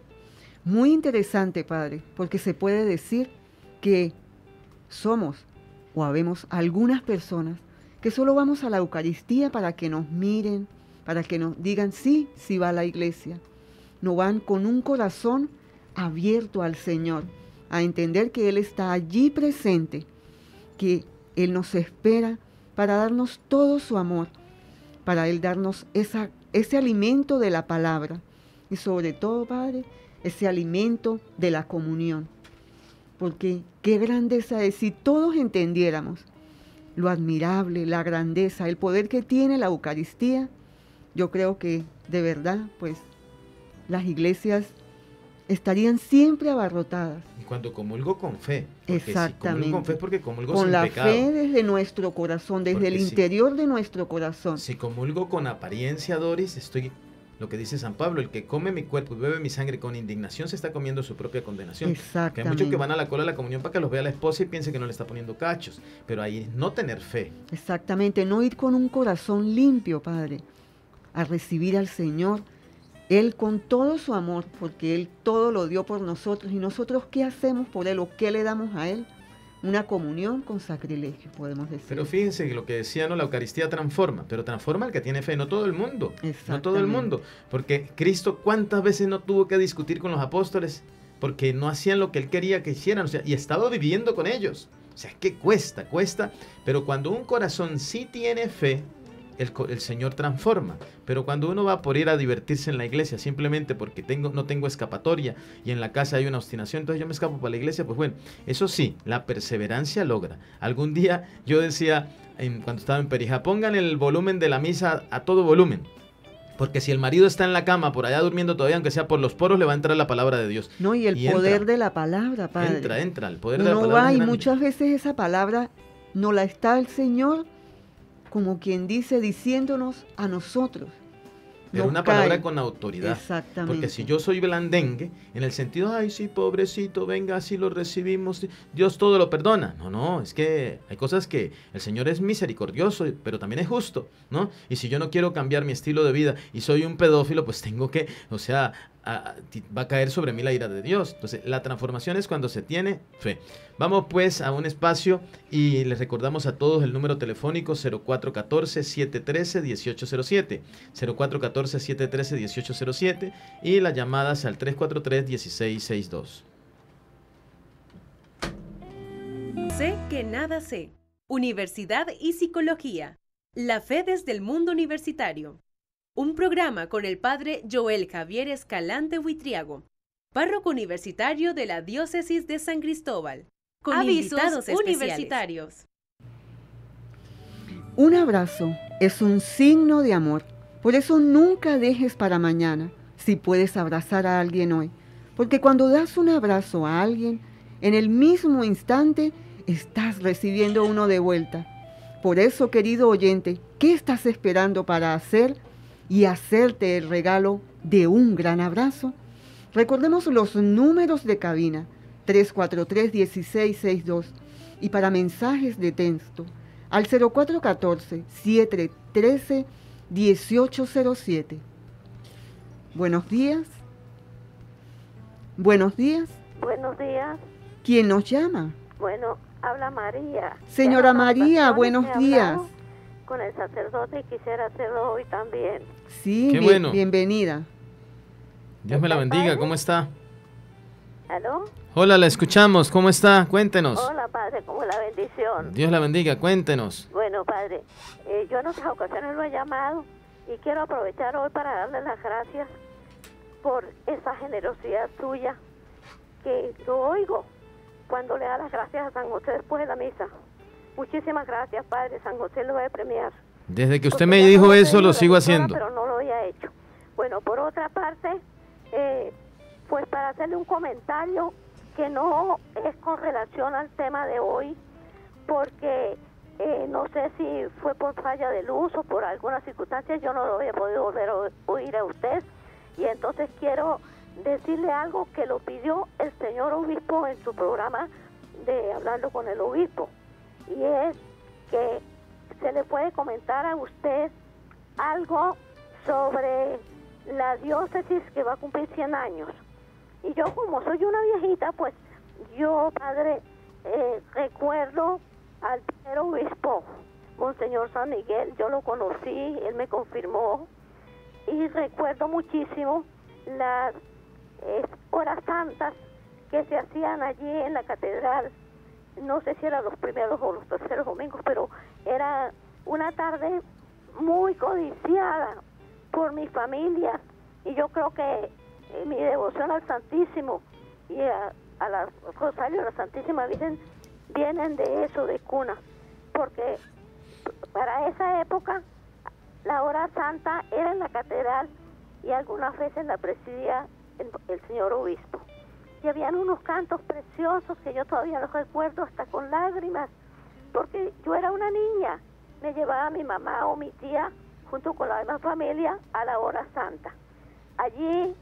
Muy interesante, padre, porque se puede decir que somos, o habemos, algunas personas que solo vamos a la Eucaristía para que nos miren, para que nos digan sí, sí va a la iglesia. No van con un corazón abierto al Señor, a entender que Él está allí presente, que Él nos espera para darnos todo su amor, para Él darnos esa, ese alimento de la palabra, y sobre todo, Padre, ese alimento de la comunión. Porque qué grandeza es, si todos entendiéramos lo admirable, la grandeza, el poder que tiene la Eucaristía. Yo creo que de verdad, pues, las iglesias estarían siempre abarrotadas. Y cuando comulgo con fe. Exactamente. Si comulgo con fe, porque comulgo con sin la pecado. Fe desde nuestro corazón, desde porque el interior si, de nuestro corazón. Si comulgo con apariencia, Doris, estoy, lo que dice San Pablo, el que come mi cuerpo y bebe mi sangre con indignación se está comiendo su propia condenación. Exactamente. Que hay muchos que van a la cola de la comunión para que los vea la esposa y piense que no le está poniendo cachos, pero ahí es no tener fe. Exactamente, no ir con un corazón limpio, padre, a recibir al Señor. Él con todo su amor, porque Él todo lo dio por nosotros. ¿Y nosotros qué hacemos por Él o qué le damos a Él? Una comunión con sacrilegio, podemos decir. Pero fíjense lo que decía, ¿no? La Eucaristía transforma, pero transforma al que tiene fe, no todo el mundo. No todo el mundo, porque Cristo cuántas veces no tuvo que discutir con los apóstoles porque no hacían lo que Él quería que hicieran, o sea, y estaba viviendo con ellos. O sea, es que cuesta, cuesta, pero cuando un corazón sí tiene fe, El, el Señor transforma. Pero cuando uno va por ir a divertirse en la iglesia simplemente porque tengo, no tengo escapatoria y en la casa hay una obstinación, entonces yo me escapo para la iglesia, pues bueno, eso sí, la perseverancia logra. Algún día yo decía, en, cuando estaba en Perijá, pongan el volumen de la misa a todo volumen. Porque si el marido está en la cama, por allá durmiendo todavía, aunque sea por los poros, le va a entrar la palabra de Dios. No, y el y poder entra, de la palabra, Padre. Entra, entra, el poder no de la palabra. No va, y muchas veces esa palabra no la está el Señor, como quien dice, diciéndonos a nosotros. Pero no una cae. palabra con autoridad. Exactamente. Porque si yo soy blandengue, en el sentido, ay, sí, pobrecito, venga, así lo recibimos, Dios todo lo perdona. No, no, es que hay cosas que el Señor es misericordioso, pero también es justo, ¿no? Y si yo no quiero cambiar mi estilo de vida y soy un pedófilo, pues tengo que, o sea, a, a, va a caer sobre mí la ira de Dios. Entonces, la transformación es cuando se tiene fe. Vamos pues a un espacio y les recordamos a todos el número telefónico cero cuatro uno cuatro, siete uno tres, uno ocho cero siete, cero cuatro uno cuatro, siete uno tres, uno ocho cero siete, y las llamadas al tres cuatro tres, uno seis seis dos. Sé que nada sé. Universidad y Psicología. La fe desde el mundo universitario. Un programa con el padre Joel Javier Escalante Buitriago, párroco universitario de la diócesis de San Cristóbal, con invitados universitarios. Un abrazo es un signo de amor, por eso nunca dejes para mañana si puedes abrazar a alguien hoy, porque cuando das un abrazo a alguien, en el mismo instante estás recibiendo uno de vuelta. Por eso, querido oyente, ¿qué estás esperando para hacer y hacerte el regalo de un gran abrazo? Recordemos los números de cabina, tres cuatro tres, uno seis seis dos, y para mensajes de texto al cero cuatro uno cuatro, siete uno tres, uno ocho cero siete. Buenos días. Buenos días. Buenos días. ¿Quién nos llama? Bueno, habla María. Señora María, buenos días. Con el sacerdote y quisiera hacerlo hoy también. Sí, bien, bueno. bienvenida. Dios me la bendiga, ¿cómo está? ¿Aló? Hola, la escuchamos, ¿cómo está? Cuéntenos. Hola, padre, ¿cómo la bendición? Dios la bendiga, cuéntenos. Bueno, padre, eh, yo en otras ocasiones lo he llamado y quiero aprovechar hoy para darle las gracias por esa generosidad suya que yo oigo cuando le da las gracias a San José después de la misa. Muchísimas gracias, padre. San José lo va a premiar. Desde que usted me dijo eso, lo sigo haciendo. Pero no lo había hecho. Bueno, por otra parte, eh, pues para hacerle un comentario que no es con relación al tema de hoy, porque eh, no sé si fue por falla de luz o por alguna circunstancia, yo no lo he podido volver a oír a usted. Y entonces quiero decirle algo que lo pidió el señor obispo en su programa de Hablando con el Obispo. Y es que se le puede comentar a usted algo sobre la diócesis que va a cumplir cien años. Y yo, como soy una viejita, pues yo, padre, eh, recuerdo al primer obispo, Monseñor San Miguel. Yo lo conocí, él me confirmó. Y recuerdo muchísimo las eh, horas santas que se hacían allí en la catedral. No sé si eran los primeros o los terceros domingos, pero era una tarde muy codiciada por mi familia. Y yo creo que mi devoción al Santísimo y a, a la Rosario, a la Santísima Virgen, vienen de eso, de cuna. Porque para esa época, la hora santa era en la catedral y algunas veces la presidía el, el señor obispo. Y habían unos cantos preciosos que yo todavía los recuerdo hasta con lágrimas, porque yo era una niña, me llevaba mi mamá o mi tía junto con la demás familia a la hora santa. Allí,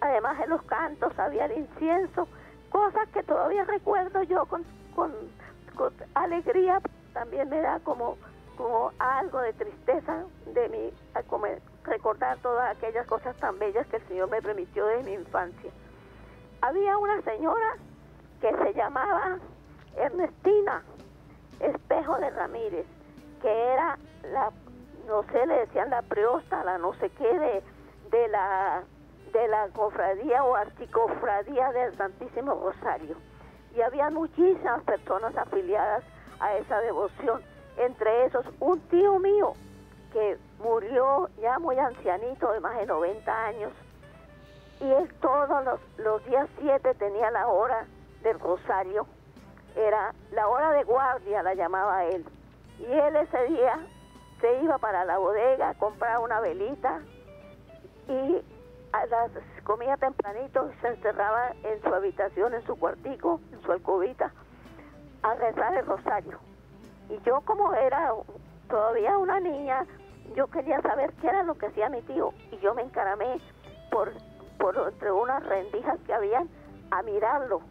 además de los cantos, había el incienso, cosas que todavía recuerdo yo con, con, con alegría. También me da como, como algo de tristeza de mi, como recordar todas aquellas cosas tan bellas que el Señor me permitió desde mi infancia. Había una señora que se llamaba Ernestina Espejo de Ramírez, que era la, no sé, le decían la priosta, la no sé qué, de, de, la, de la cofradía o articofradía del Santísimo Rosario. Y había muchísimas personas afiliadas a esa devoción. Entre esos, un tío mío que murió ya muy ancianito, de más de noventa años, y él todos los, los días siete tenía la hora del Rosario. Era la hora de guardia, la llamaba él. Y él ese día se iba para la bodega a comprar una velita y a las, comía tempranito, se encerraba en su habitación, en su cuartico, en su alcobita, a rezar el rosario. Y yo, como era todavía una niña, yo quería saber qué era lo que hacía mi tío, y yo me encaramé por, por entre unas rendijas que habían a mirarlo,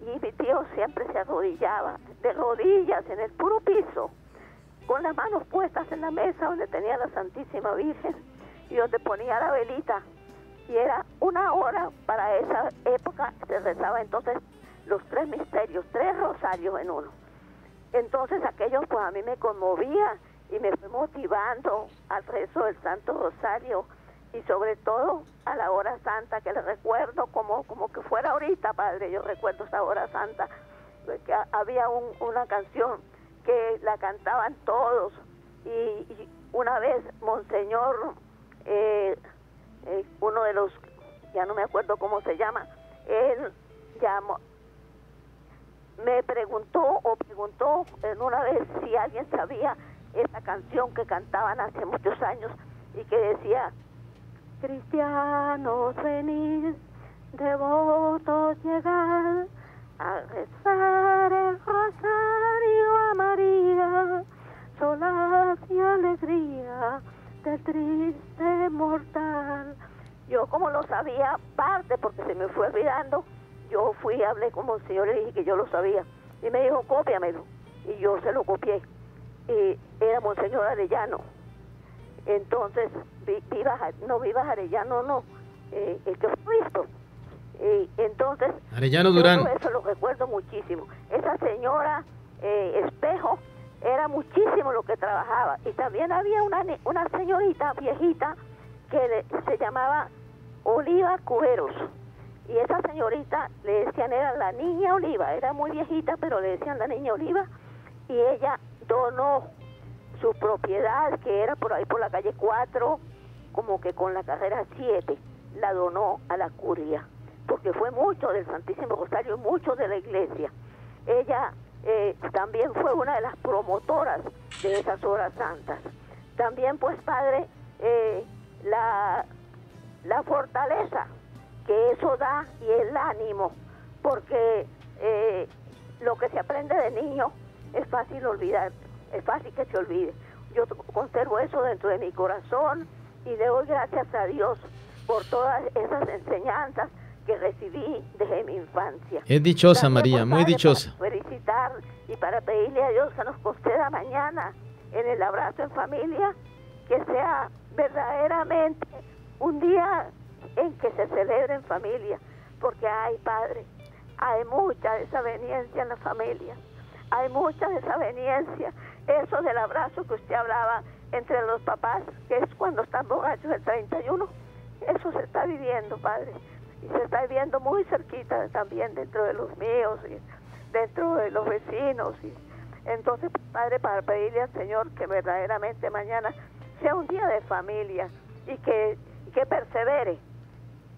y mi tío siempre se arrodillaba, de rodillas, en el puro piso, con las manos puestas en la mesa donde tenía la Santísima Virgen y donde ponía la velita. Y era una hora, para esa época se rezaba entonces los tres misterios, tres rosarios en uno. Entonces aquello pues a mí me conmovía y me fue motivando al rezo del Santo Rosario, y sobre todo a la hora santa, que le recuerdo como, como que fuera ahorita, padre. Yo recuerdo esa hora santa, que había un, una canción que la cantaban todos, y, y una vez Monseñor, eh, eh, uno de los, ya no me acuerdo cómo se llama, él llamó, me preguntó o preguntó en una vez si alguien sabía esa canción que cantaban hace muchos años y que decía: cristianos venid, devotos llegad, a rezar el rosario a María, solaz y alegría del triste mortal. Yo, como lo sabía parte, porque se me fue olvidando, yo fui, hablé con el señor, le dije que yo lo sabía, y me dijo: cópiamelo. Y yo se lo copié, y era Monseñor Arellano. Entonces, Vivas, no Vivas Arellano, no, eh, el que fue visto. Eh, entonces, Arellano Durán. Todo eso lo recuerdo muchísimo. Esa señora eh, Espejo, era muchísimo lo que trabajaba. Y también había una, una señorita viejita que le, se llamaba Oliva Cujeros. Y esa señorita le decían, era la niña Oliva, era muy viejita, pero le decían la niña Oliva, y ella donó su propiedad, que era por ahí por la calle cuatro, como que con la carrera siete, la donó a la curia, porque fue mucho del Santísimo Rosario, mucho de la iglesia. Ella eh, también fue una de las promotoras de esas horas santas. También, pues, padre, eh, la, la fortaleza que eso da, y el ánimo, porque eh, lo que se aprende de niño es fácil olvidar, es fácil que se olvide. Yo conservo eso dentro de mi corazón y le doy gracias a Dios por todas esas enseñanzas que recibí desde mi infancia. Es dichosa, también, María, muy dichosa. Para felicitar y para pedirle a Dios que nos conceda mañana, en el abrazo en familia, que sea verdaderamente un día en que se celebre en familia, porque hay, padre, hay mucha desaveniencia en la familia, hay mucha desaveniencia. Eso del abrazo que usted hablaba entre los papás, que es cuando están borrachos el treinta y uno, eso se está viviendo, padre. Y se está viendo muy cerquita también, dentro de los míos y dentro de los vecinos. Y entonces, padre, para pedirle al Señor que verdaderamente mañana sea un día de familia, y que, que persevere,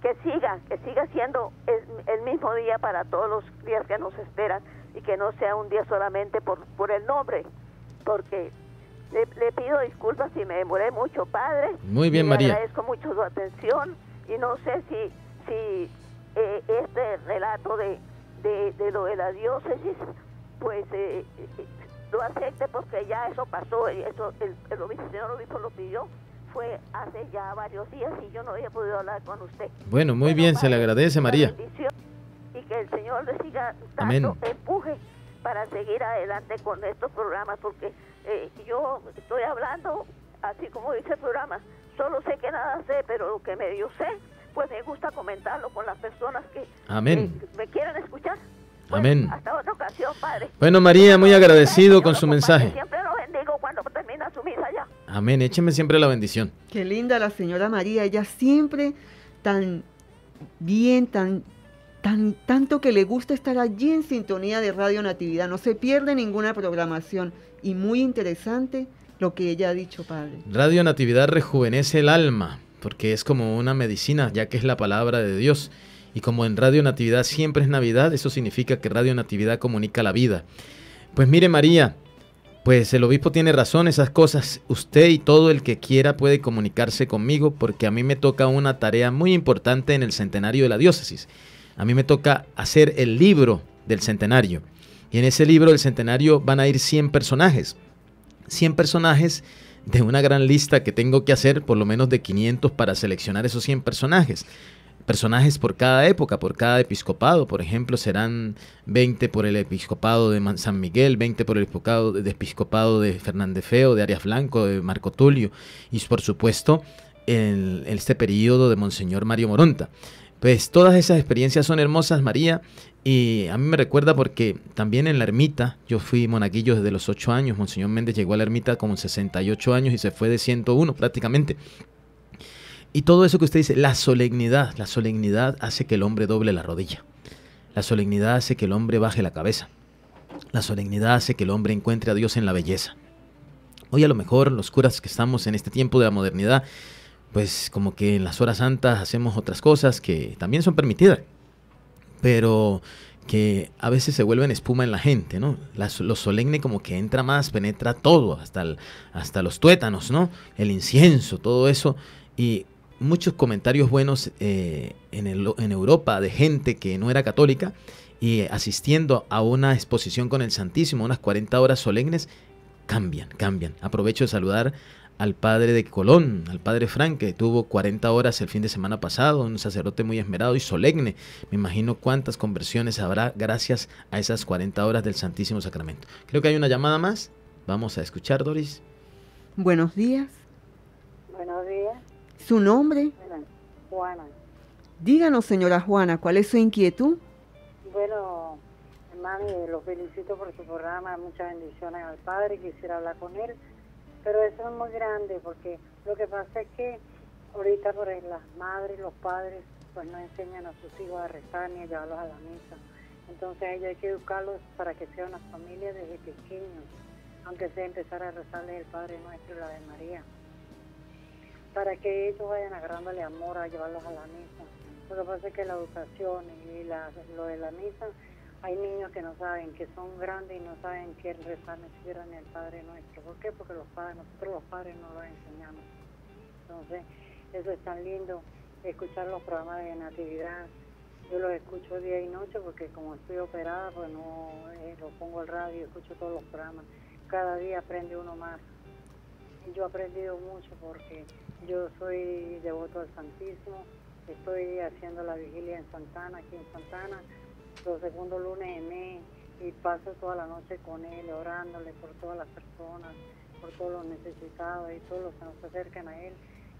que siga, que siga siendo el, el mismo día para todos los días que nos esperan, y que no sea un día solamente por, por el nombre, porque le, le pido disculpas si me demoré mucho, padre. Muy bien, María. Le agradezco mucho su atención, y no sé si... si eh, este relato de, de, de lo de la diócesis, pues eh, lo acepte, porque ya eso pasó, eso, el, el, obispo, el señor obispo lo pidió, fue hace ya varios días, y yo no había podido hablar con usted. Bueno, muy bueno, bien, padre, se le agradece, María. Y que el Señor le siga dando empuje para seguir adelante con estos programas, porque eh, yo estoy hablando, así como dice el programa, solo sé que nada sé, pero lo que medio sé, pues me gusta comentarlo con las personas que Amén. Me, me quieran escuchar. Pues, Amén. Hasta otra ocasión, padre. Bueno, María, muy agradecido con su mensaje. Siempre lo bendigo cuando termina su misa ya. Amén, écheme siempre la bendición. Qué linda la señora María, ella siempre tan bien, tan, tan tanto que le gusta estar allí en sintonía de Radio Natividad. No se pierde ninguna programación, y muy interesante lo que ella ha dicho, padre. Radio Natividad rejuvenece el alma, porque es como una medicina, ya que es la palabra de Dios. Y como en Radio Natividad siempre es Navidad, eso significa que Radio Natividad comunica la vida. Pues mire, María, Pues el obispo tiene razón, esas cosas, usted y todo el que quiera puede comunicarse conmigo, porque a mí me toca una tarea muy importante en el centenario de la diócesis. A mí me toca hacer el libro del centenario, y en ese libro del centenario van a ir cien personajes, cien personajes de una gran lista que tengo que hacer, por lo menos de quinientos, para seleccionar esos cien personajes. Personajes por cada época, por cada episcopado. Por ejemplo, serán veinte por el episcopado de San Miguel, veinte por el episcopado de, episcopado de Fernández Feo, de Arias Blanco, de Marco Tulio, y por supuesto el, este periodo de Monseñor Mario Moronta. Pues todas esas experiencias son hermosas, María, y a mí me recuerda porque también en la ermita, yo fui monaguillo desde los ocho años, Monseñor Méndez llegó a la ermita con sesenta y ocho años y se fue de ciento uno prácticamente. Y todo eso que usted dice, la solemnidad, la solemnidad hace que el hombre doble la rodilla. La solemnidad hace que el hombre baje la cabeza. La solemnidad hace que el hombre encuentre a Dios en la belleza. Hoy a lo mejor los curas que estamos en este tiempo de la modernidad, pues como que en las horas santas hacemos otras cosas que también son permitidas, pero que a veces se vuelven espuma en la gente, ¿no? La, lo solemne como que entra más, penetra todo, hasta, el, hasta los tuétanos, ¿no? El incienso, todo eso. Y muchos comentarios buenos eh, en, el, en Europa de gente que no era católica y asistiendo a una exposición con el Santísimo, unas cuarenta horas solemnes, cambian, cambian. Aprovecho de saludar al padre de Colón, al padre Frank, que tuvo cuarenta horas el fin de semana pasado, un sacerdote muy esmerado y solemne. Me imagino cuántas conversiones habrá gracias a esas cuarenta horas del Santísimo Sacramento. Creo que hay una llamada más. Vamos a escuchar, Doris. Buenos días. Buenos días. ¿Su nombre? Juana. Díganos, señora Juana, ¿cuál es su inquietud? Bueno, mami, los felicito por su programa, muchas bendiciones al padre, quisiera hablar con él, pero eso es muy grande, porque lo que pasa es que ahorita por ahí las madres, los padres, pues no enseñan a sus hijos a rezar ni a llevarlos a la misa, entonces ellos hay que educarlos para que sean las familias desde pequeños, aunque sea empezar a rezarles el Padre Nuestro y la Ave María, para que ellos vayan agarrándole amor a llevarlos a la misa. Lo que pasa es que la educación y la, lo de la misa, hay niños que no saben, que son grandes y no saben qué rezar, ni siquiera ni el Padre Nuestro. ¿Por qué? Porque los padres, nosotros los padres no los enseñamos. Entonces, eso es tan lindo, escuchar los programas de Natividad. Yo los escucho día y noche porque como estoy operada, pues no eh, lo pongo al radio, escucho todos los programas. Cada día aprende uno más. Yo he aprendido mucho porque yo soy devoto al Santísimo, estoy haciendo la vigilia en Santana, aquí en Santana, los segundos lunes en mes, y paso toda la noche con él, orándole por todas las personas, por todos los necesitados y todos los que nos acercan a él,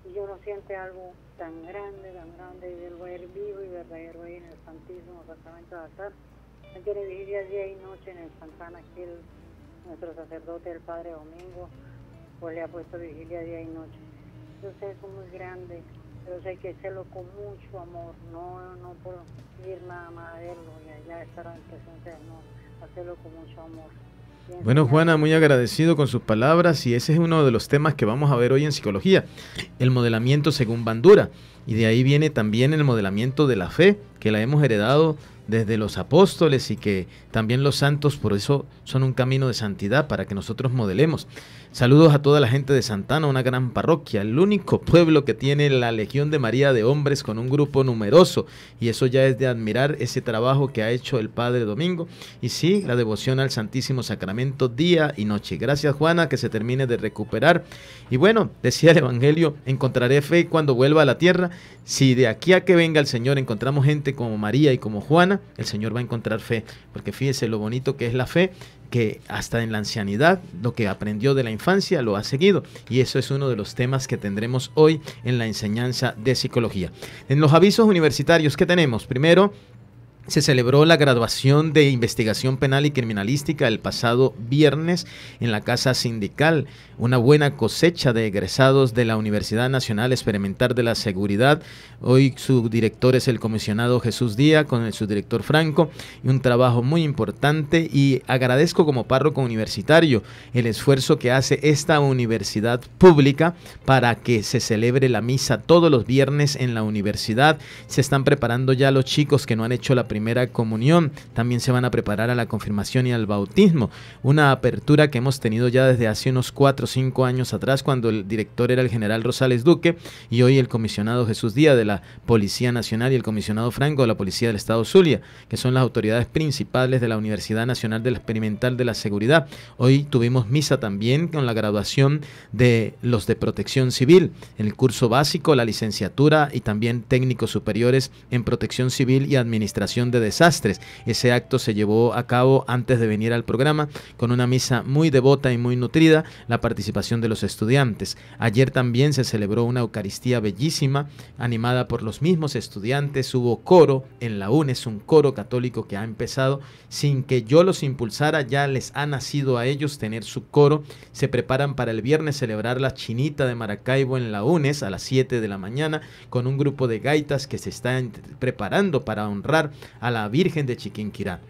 y yo no siento algo tan grande, tan grande, y verlo él vivo y verdadero ahí en el Santísimo Sacramento de Altar. Él tiene vigilia día y noche en el Santana, aquí el, nuestro sacerdote, el Padre Domingo, pues le ha puesto vigilia día y noche. Yo sé eso muy grande, pero hay que hacerlo con mucho amor, no, no por ir nada más a verlo y allá estar en presencia, no, hacerlo con mucho amor. Bueno, Juana, muy agradecido con sus palabras, y ese es uno de los temas que vamos a ver hoy en psicología, el modelamiento según Bandura, y de ahí viene también el modelamiento de la fe, que la hemos heredado desde los apóstoles y que también los santos por eso son un camino de santidad para que nosotros modelemos. Saludos a toda la gente de Santana, una gran parroquia, el único pueblo que tiene la Legión de María de hombres con un grupo numeroso, y eso ya es de admirar, ese trabajo que ha hecho el Padre Domingo, y sí, la devoción al Santísimo Sacramento día y noche. Gracias, Juana, que se termine de recuperar. Y bueno, decía el Evangelio, encontraré fe cuando vuelva a la tierra. Si de aquí a que venga el Señor encontramos gente como María y como Juana, el Señor va a encontrar fe, porque fíjese lo bonito que es la fe, que hasta en la ancianidad lo que aprendió de la infancia lo ha seguido, y eso es uno de los temas que tendremos hoy en la enseñanza de psicología. En los avisos universitarios que tenemos, primero, se celebró la graduación de investigación penal y criminalística el pasado viernes en la Casa Sindical. Una buena cosecha de egresados de la Universidad Nacional Experimental de la Seguridad. Hoy su director es el comisionado Jesús Díaz con el subdirector Franco. Y un trabajo muy importante, y agradezco como párroco universitario el esfuerzo que hace esta universidad pública para que se celebre la misa todos los viernes en la universidad. Se están preparando ya los chicos que no han hecho la primera primera comunión. También se van a preparar a la confirmación y al bautismo. Una apertura que hemos tenido ya desde hace unos cuatro o cinco años atrás, cuando el director era el general Rosales Duque, y hoy el comisionado Jesús Díaz de la Policía Nacional y el comisionado Franco de la Policía del Estado Zulia, que son las autoridades principales de la Universidad Nacional de la Experimental de la Seguridad. Hoy tuvimos misa también con la graduación de los de Protección Civil, el curso básico, la licenciatura y también técnicos superiores en Protección Civil y Administración de Desastres. Ese acto se llevó a cabo antes de venir al programa con una misa muy devota y muy nutrida, la participación de los estudiantes. Ayer también se celebró una Eucaristía bellísima, animada por los mismos estudiantes. Hubo coro en la UNES, un coro católico que ha empezado sin que yo los impulsara, ya les ha nacido a ellos tener su coro. Se preparan para el viernes celebrar la Chinita de Maracaibo en la UNES a las siete de la mañana con un grupo de gaitas que se están preparando para honrar a la Virgen de Chiquinquirá.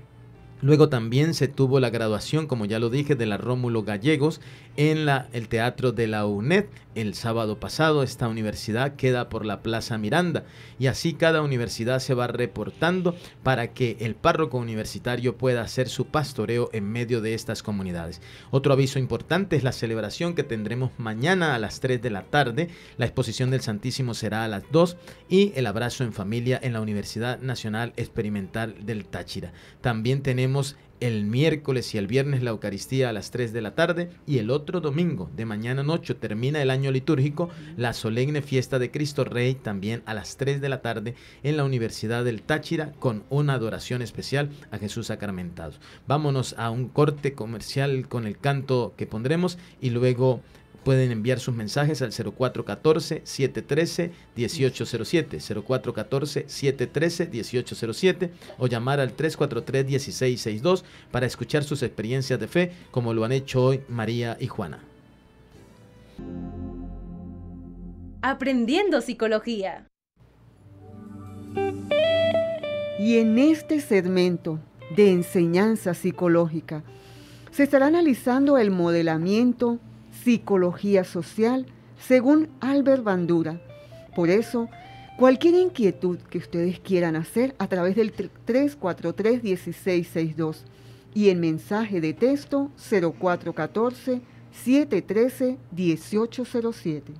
Luego también se tuvo la graduación, como ya lo dije, de la Rómulo Gallegos en la, el Teatro de la UNED el sábado pasado. Esta universidad queda por la Plaza Miranda, y así cada universidad se va reportando para que el párroco universitario pueda hacer su pastoreo en medio de estas comunidades. Otro aviso importante es la celebración que tendremos mañana a las tres de la tarde. La exposición del Santísimo será a las dos y el abrazo en familia en la Universidad Nacional Experimental del Táchira. También tenemos Tenemos el miércoles y el viernes la Eucaristía a las tres de la tarde, y el otro domingo de mañana noche termina el año litúrgico, la solemne fiesta de Cristo Rey, también a las tres de la tarde en la Universidad del Táchira, con una adoración especial a Jesús sacramentado. Vámonos a un corte comercial con el canto que pondremos y luego pueden enviar sus mensajes al cero cuatro uno cuatro, siete uno tres, uno ocho cero siete, cero cuatro uno cuatro, siete uno tres, uno ocho cero siete, o llamar al tres cuatro tres, uno seis seis dos para escuchar sus experiencias de fe, como lo han hecho hoy María y Juana. Aprendiendo psicología. Y en este segmento de enseñanza psicológica se estará analizando el modelamiento psicología social según Albert Bandura. Por eso, cualquier inquietud que ustedes quieran hacer a través del tres cuatro tres, uno seis seis dos y el mensaje de texto cero cuatro uno cuatro, siete uno tres, uno ocho cero siete.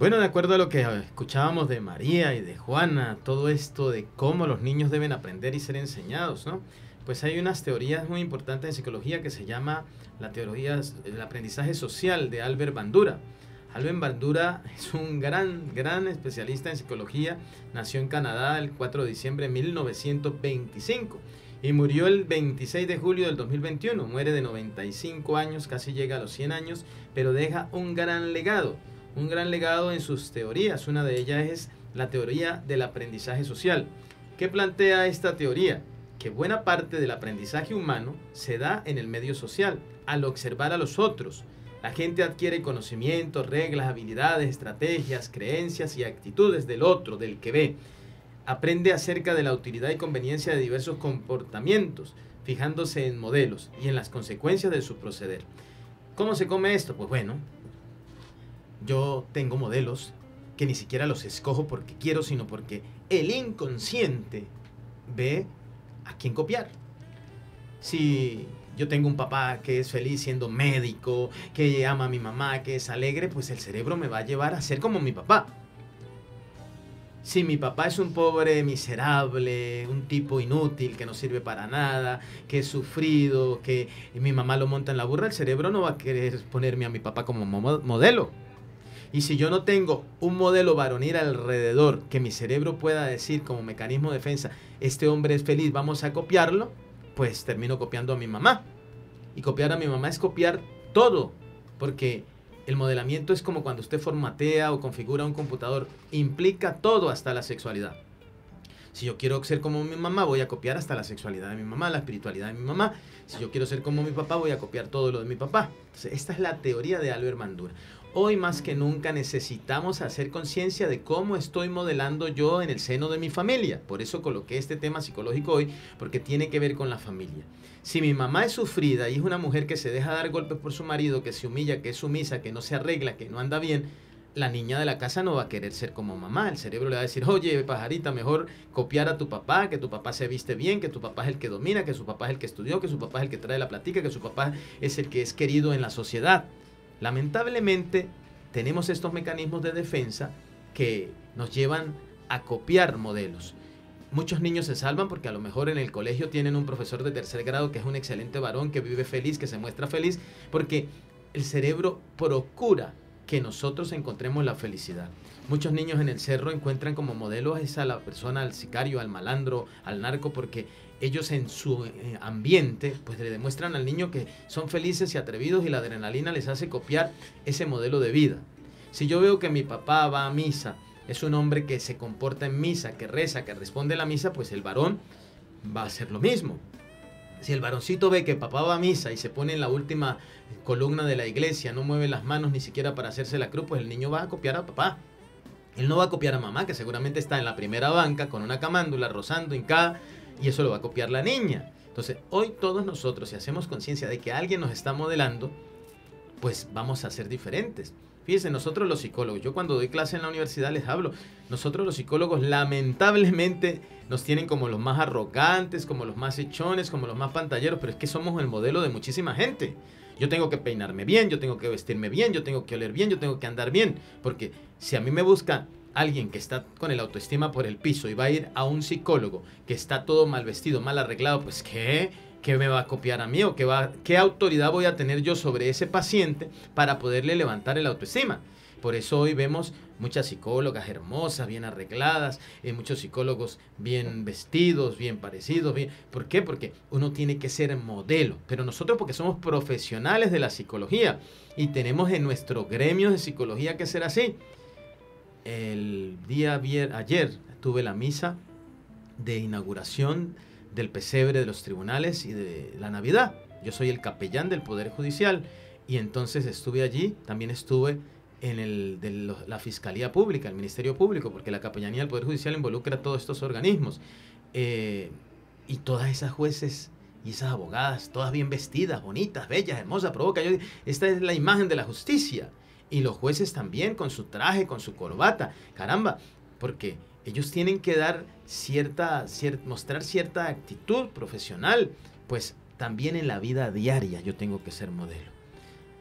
Bueno, de acuerdo a lo que escuchábamos de María y de Juana, todo esto de cómo los niños deben aprender y ser enseñados, ¿no? Pues hay unas teorías muy importantes de psicología que se llama la teoría del aprendizaje social de Albert Bandura. Albert Bandura es un gran, gran especialista en psicología. Nació en Canadá el cuatro de diciembre de mil novecientos veinticinco y murió el veintiséis de julio del dos mil veintiuno. Muere de noventa y cinco años, casi llega a los cien años, pero deja un gran legado, un gran legado en sus teorías. Una de ellas es la teoría del aprendizaje social. ¿Qué plantea esta teoría? Que buena parte del aprendizaje humano se da en el medio social, al observar a los otros. La gente adquiere conocimientos, reglas, habilidades, estrategias, creencias y actitudes del otro, del que ve. Aprende acerca de la utilidad y conveniencia de diversos comportamientos, fijándose en modelos y en las consecuencias de su proceder. ¿Cómo se come esto? Pues bueno, yo tengo modelos que ni siquiera los escojo porque quiero, sino porque el inconsciente ve ¿a quién copiar? Si yo tengo un papá que es feliz siendo médico, que ama a mi mamá, que es alegre, pues el cerebro me va a llevar a ser como mi papá. Si mi papá es un pobre miserable, un tipo inútil que no sirve para nada, que es sufrido, que mi mamá lo monta en la burra, el cerebro no va a querer ponerme a mi papá como modelo. Y si yo no tengo un modelo varonil alrededor que mi cerebro pueda decir como mecanismo de defensa, este hombre es feliz, vamos a copiarlo, pues termino copiando a mi mamá. Y copiar a mi mamá es copiar todo, porque el modelamiento es como cuando usted formatea o configura un computador, implica todo hasta la sexualidad. Si yo quiero ser como mi mamá, voy a copiar hasta la sexualidad de mi mamá, la espiritualidad de mi mamá. Si yo quiero ser como mi papá, voy a copiar todo lo de mi papá. Entonces, esta es la teoría de Albert Bandura. Hoy más que nunca necesitamos hacer conciencia de cómo estoy modelando yo en el seno de mi familia. Por eso coloqué este tema psicológico hoy, porque tiene que ver con la familia. Si mi mamá es sufrida y es una mujer que se deja dar golpes por su marido, que se humilla, que es sumisa, que no se arregla, que no anda bien, la niña de la casa no va a querer ser como mamá. El cerebro le va a decir, oye, pajarita, mejor copiar a tu papá, que tu papá se viste bien, que tu papá es el que domina, que su papá es el que estudió, que su papá es el que trae la platica, que su papá es el que es querido en la sociedad. Lamentablemente, tenemos estos mecanismos de defensa que nos llevan a copiar modelos. Muchos niños se salvan porque a lo mejor en el colegio tienen un profesor de tercer grado que es un excelente varón, que vive feliz, que se muestra feliz, porque el cerebro procura que nosotros encontremos la felicidad. Muchos niños en el cerro encuentran como modelos es a la persona, al sicario, al malandro, al narco, porque ellos en su ambiente pues le demuestran al niño que son felices y atrevidos y la adrenalina les hace copiar ese modelo de vida. Si yo veo que mi papá va a misa, es un hombre que se comporta en misa, que reza, que responde a la misa, pues el varón va a hacer lo mismo. Si el varoncito ve que papá va a misa y se pone en la última columna de la iglesia, no mueve las manos ni siquiera para hacerse la cruz, pues el niño va a copiar a papá. Él no va a copiar a mamá, que seguramente está en la primera banca con una camándula, rozando, hincada, y eso lo va a copiar la niña. Entonces, hoy todos nosotros, si hacemos conciencia de que alguien nos está modelando, pues vamos a ser diferentes. Fíjense, nosotros los psicólogos, yo cuando doy clase en la universidad les hablo, nosotros los psicólogos lamentablemente nos tienen como los más arrogantes, como los más hechones, como los más pantalleros, pero es que somos el modelo de muchísima gente. Yo tengo que peinarme bien, yo tengo que vestirme bien, yo tengo que oler bien, yo tengo que andar bien, porque si a mí me busca alguien que está con el autoestima por el piso y va a ir a un psicólogo que está todo mal vestido, mal arreglado, pues ¿qué? ¿Qué me va a copiar a mí? ¿O qué, va, qué autoridad voy a tener yo sobre ese paciente para poderle levantar el autoestima? Por eso hoy vemos muchas psicólogas hermosas, bien arregladas, eh, muchos psicólogos bien vestidos, bien parecidos. Bien, ¿por qué? Porque uno tiene que ser modelo. Pero nosotros, porque somos profesionales de la psicología y tenemos en nuestro gremio de psicología que ser así. El día ayer, ayer tuve la misa de inauguración del pesebre de los tribunales y de la Navidad. Yo soy el capellán del Poder Judicial y entonces estuve allí, también estuve en el, de los, la Fiscalía Pública, el Ministerio Público, porque la capellanía del Poder Judicial involucra a todos estos organismos. Eh, y todas esas jueces y esas abogadas, todas bien vestidas, bonitas, bellas, hermosas, provoca. Yo, esta es la imagen de la justicia. Y los jueces también, con su traje, con su corbata. Caramba, porque ellos tienen que dar cierta, cier, mostrar cierta actitud profesional, pues también en la vida diaria yo tengo que ser modelo.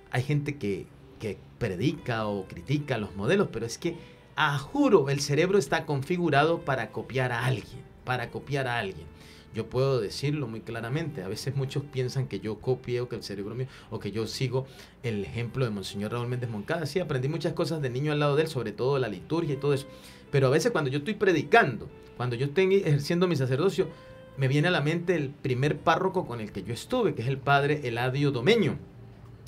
Hay gente que, que predica o critica los modelos, pero es que, a juro, el cerebro está configurado para copiar a alguien, para copiar a alguien. Yo puedo decirlo muy claramente, a veces muchos piensan que yo copié o que el cerebro mío, o que yo sigo el ejemplo de Monseñor Raúl Méndez Moncada. Sí, aprendí muchas cosas de niño al lado de él, sobre todo la liturgia y todo eso. Pero a veces cuando yo estoy predicando, cuando yo estoy ejerciendo mi sacerdocio, me viene a la mente el primer párroco con el que yo estuve, que es el Padre Eladio Domeño.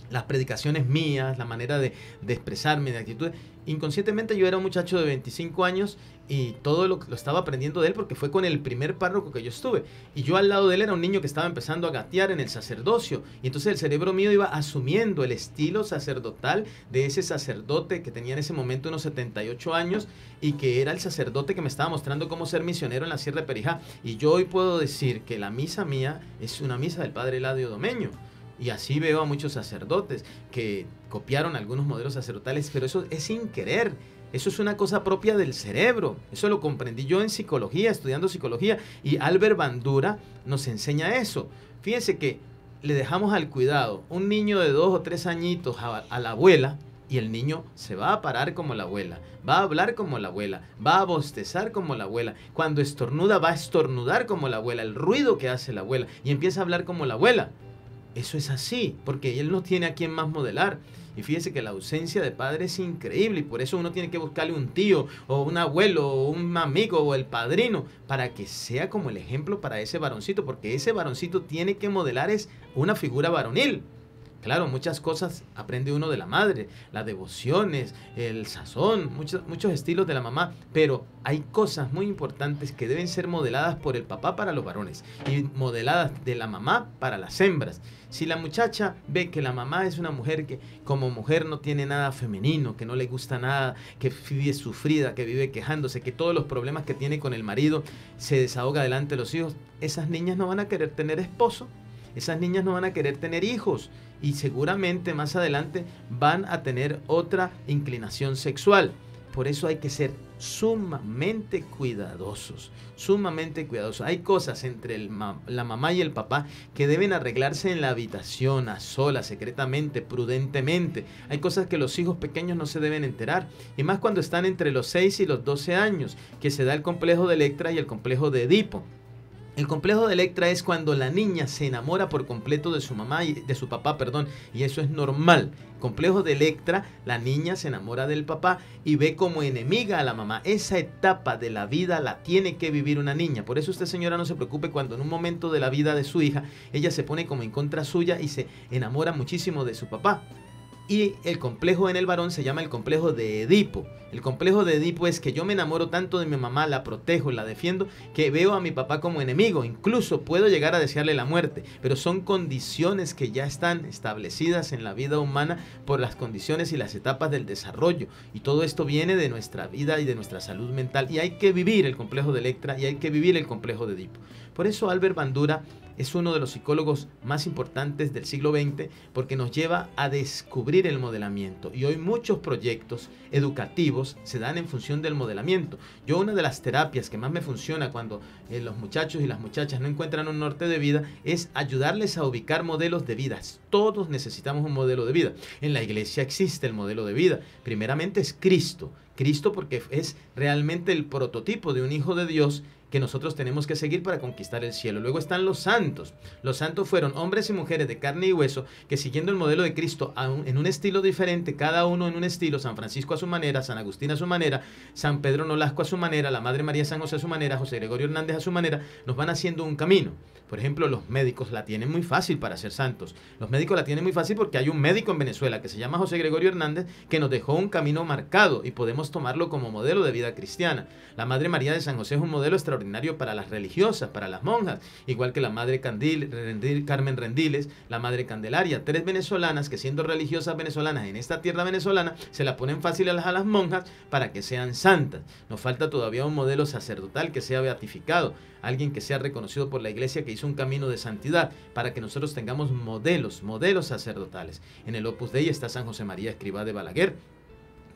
Las predicaciones mías, la manera de, de expresarme, de actitud. Inconscientemente yo era un muchacho de veinticinco años y todo lo, lo estaba aprendiendo de él porque fue con el primer párroco que yo estuve. Y yo al lado de él era un niño que estaba empezando a gatear en el sacerdocio. Y entonces el cerebro mío iba asumiendo el estilo sacerdotal de ese sacerdote que tenía en ese momento unos setenta y ocho años y que era el sacerdote que me estaba mostrando cómo ser misionero en la Sierra de Perijá. Y yo hoy puedo decir que la misa mía es una misa del Padre Eladio Domeño. Y así veo a muchos sacerdotes que copiaron algunos modelos sacerdotales, pero eso es sin querer. Eso es una cosa propia del cerebro. Eso lo comprendí yo en psicología, estudiando psicología. Y Albert Bandura nos enseña eso. Fíjense que le dejamos al cuidado un niño de dos o tres añitos a, a la abuela y el niño se va a parar como la abuela, va a hablar como la abuela, va a bostezar como la abuela. Cuando estornuda va a estornudar como la abuela, el ruido que hace la abuela y empieza a hablar como la abuela. Eso es así, porque él no tiene a quien más modelar. Y fíjese que la ausencia de padre es increíble y por eso uno tiene que buscarle un tío o un abuelo o un amigo o el padrino para que sea como el ejemplo para ese varoncito, porque ese varoncito tiene que modelar es una figura varonil. Claro, muchas cosas aprende uno de la madre, las devociones, el sazón, muchos, muchos estilos de la mamá, pero hay cosas muy importantes que deben ser modeladas por el papá para los varones y modeladas de la mamá para las hembras. Si la muchacha ve que la mamá es una mujer que como mujer no tiene nada femenino, que no le gusta nada, que vive sufrida, que vive quejándose, que todos los problemas que tiene con el marido se desahoga delante de los hijos, esas niñas no van a querer tener esposo, esas niñas no van a querer tener hijos. y seguramente más adelante van a tener otra inclinación sexual. Por eso hay que ser sumamente cuidadosos, sumamente cuidadosos. Hay cosas entre el ma- la mamá y el papá que deben arreglarse en la habitación, a solas, secretamente, prudentemente. Hay cosas que los hijos pequeños no se deben enterar, y más cuando están entre los seis y los doce años, que se da el complejo de Electra y el complejo de Edipo. El complejo de Electra es cuando la niña se enamora por completo de su mamá y de su papá, perdón, y eso es normal. Complejo de Electra, la niña se enamora del papá y ve como enemiga a la mamá. Esa etapa de la vida la tiene que vivir una niña. Por eso usted, señora, no se preocupe cuando en un momento de la vida de su hija, ella se pone como en contra suya y se enamora muchísimo de su papá. Y el complejo en el varón se llama el complejo de Edipo. El complejo de Edipo es que yo me enamoro tanto de mi mamá, la protejo, la defiendo, que veo a mi papá como enemigo. Incluso puedo llegar a desearle la muerte. Pero son condiciones que ya están establecidas en la vida humana por las condiciones y las etapas del desarrollo. Y todo esto viene de nuestra vida y de nuestra salud mental. Y hay que vivir el complejo de Electra y hay que vivir el complejo de Edipo. Por eso Albert Bandura es uno de los psicólogos más importantes del siglo veinte, porque nos lleva a descubrir el modelamiento. Y hoy muchos proyectos educativos se dan en función del modelamiento. Yo, una de las terapias que más me funciona cuando eh, los muchachos y las muchachas no encuentran un norte de vida es ayudarles a ubicar modelos de vida. Todos necesitamos un modelo de vida. En la iglesia existe el modelo de vida. Primeramente es Cristo. Cristo porque es realmente el prototipo de un hijo de Dios que nosotros tenemos que seguir para conquistar el cielo. Luego están los santos. Los santos fueron hombres y mujeres de carne y hueso que, siguiendo el modelo de Cristo en un estilo diferente, cada uno en un estilo, San Francisco a su manera, San Agustín a su manera, San Pedro Nolasco a su manera, la Madre María de San José a su manera, José Gregorio Hernández a su manera, nos van haciendo un camino. Por ejemplo, los médicos la tienen muy fácil para ser santos. Los médicos la tienen muy fácil porque hay un médico en Venezuela que se llama José Gregorio Hernández que nos dejó un camino marcado y podemos tomarlo como modelo de vida cristiana. La Madre María de San José es un modelo extraordinario para las religiosas, para las monjas, igual que la Madre Candil, Rendil, Carmen Rendiles, la Madre Candelaria, tres venezolanas que, siendo religiosas venezolanas en esta tierra venezolana, se la ponen fácil a las, a las monjas para que sean santas. Nos falta todavía un modelo sacerdotal que sea beatificado, alguien que sea reconocido por la iglesia que hizo un camino de santidad, para que nosotros tengamos modelos, modelos sacerdotales. En el Opus Dei está San José María Escrivá de Balaguer.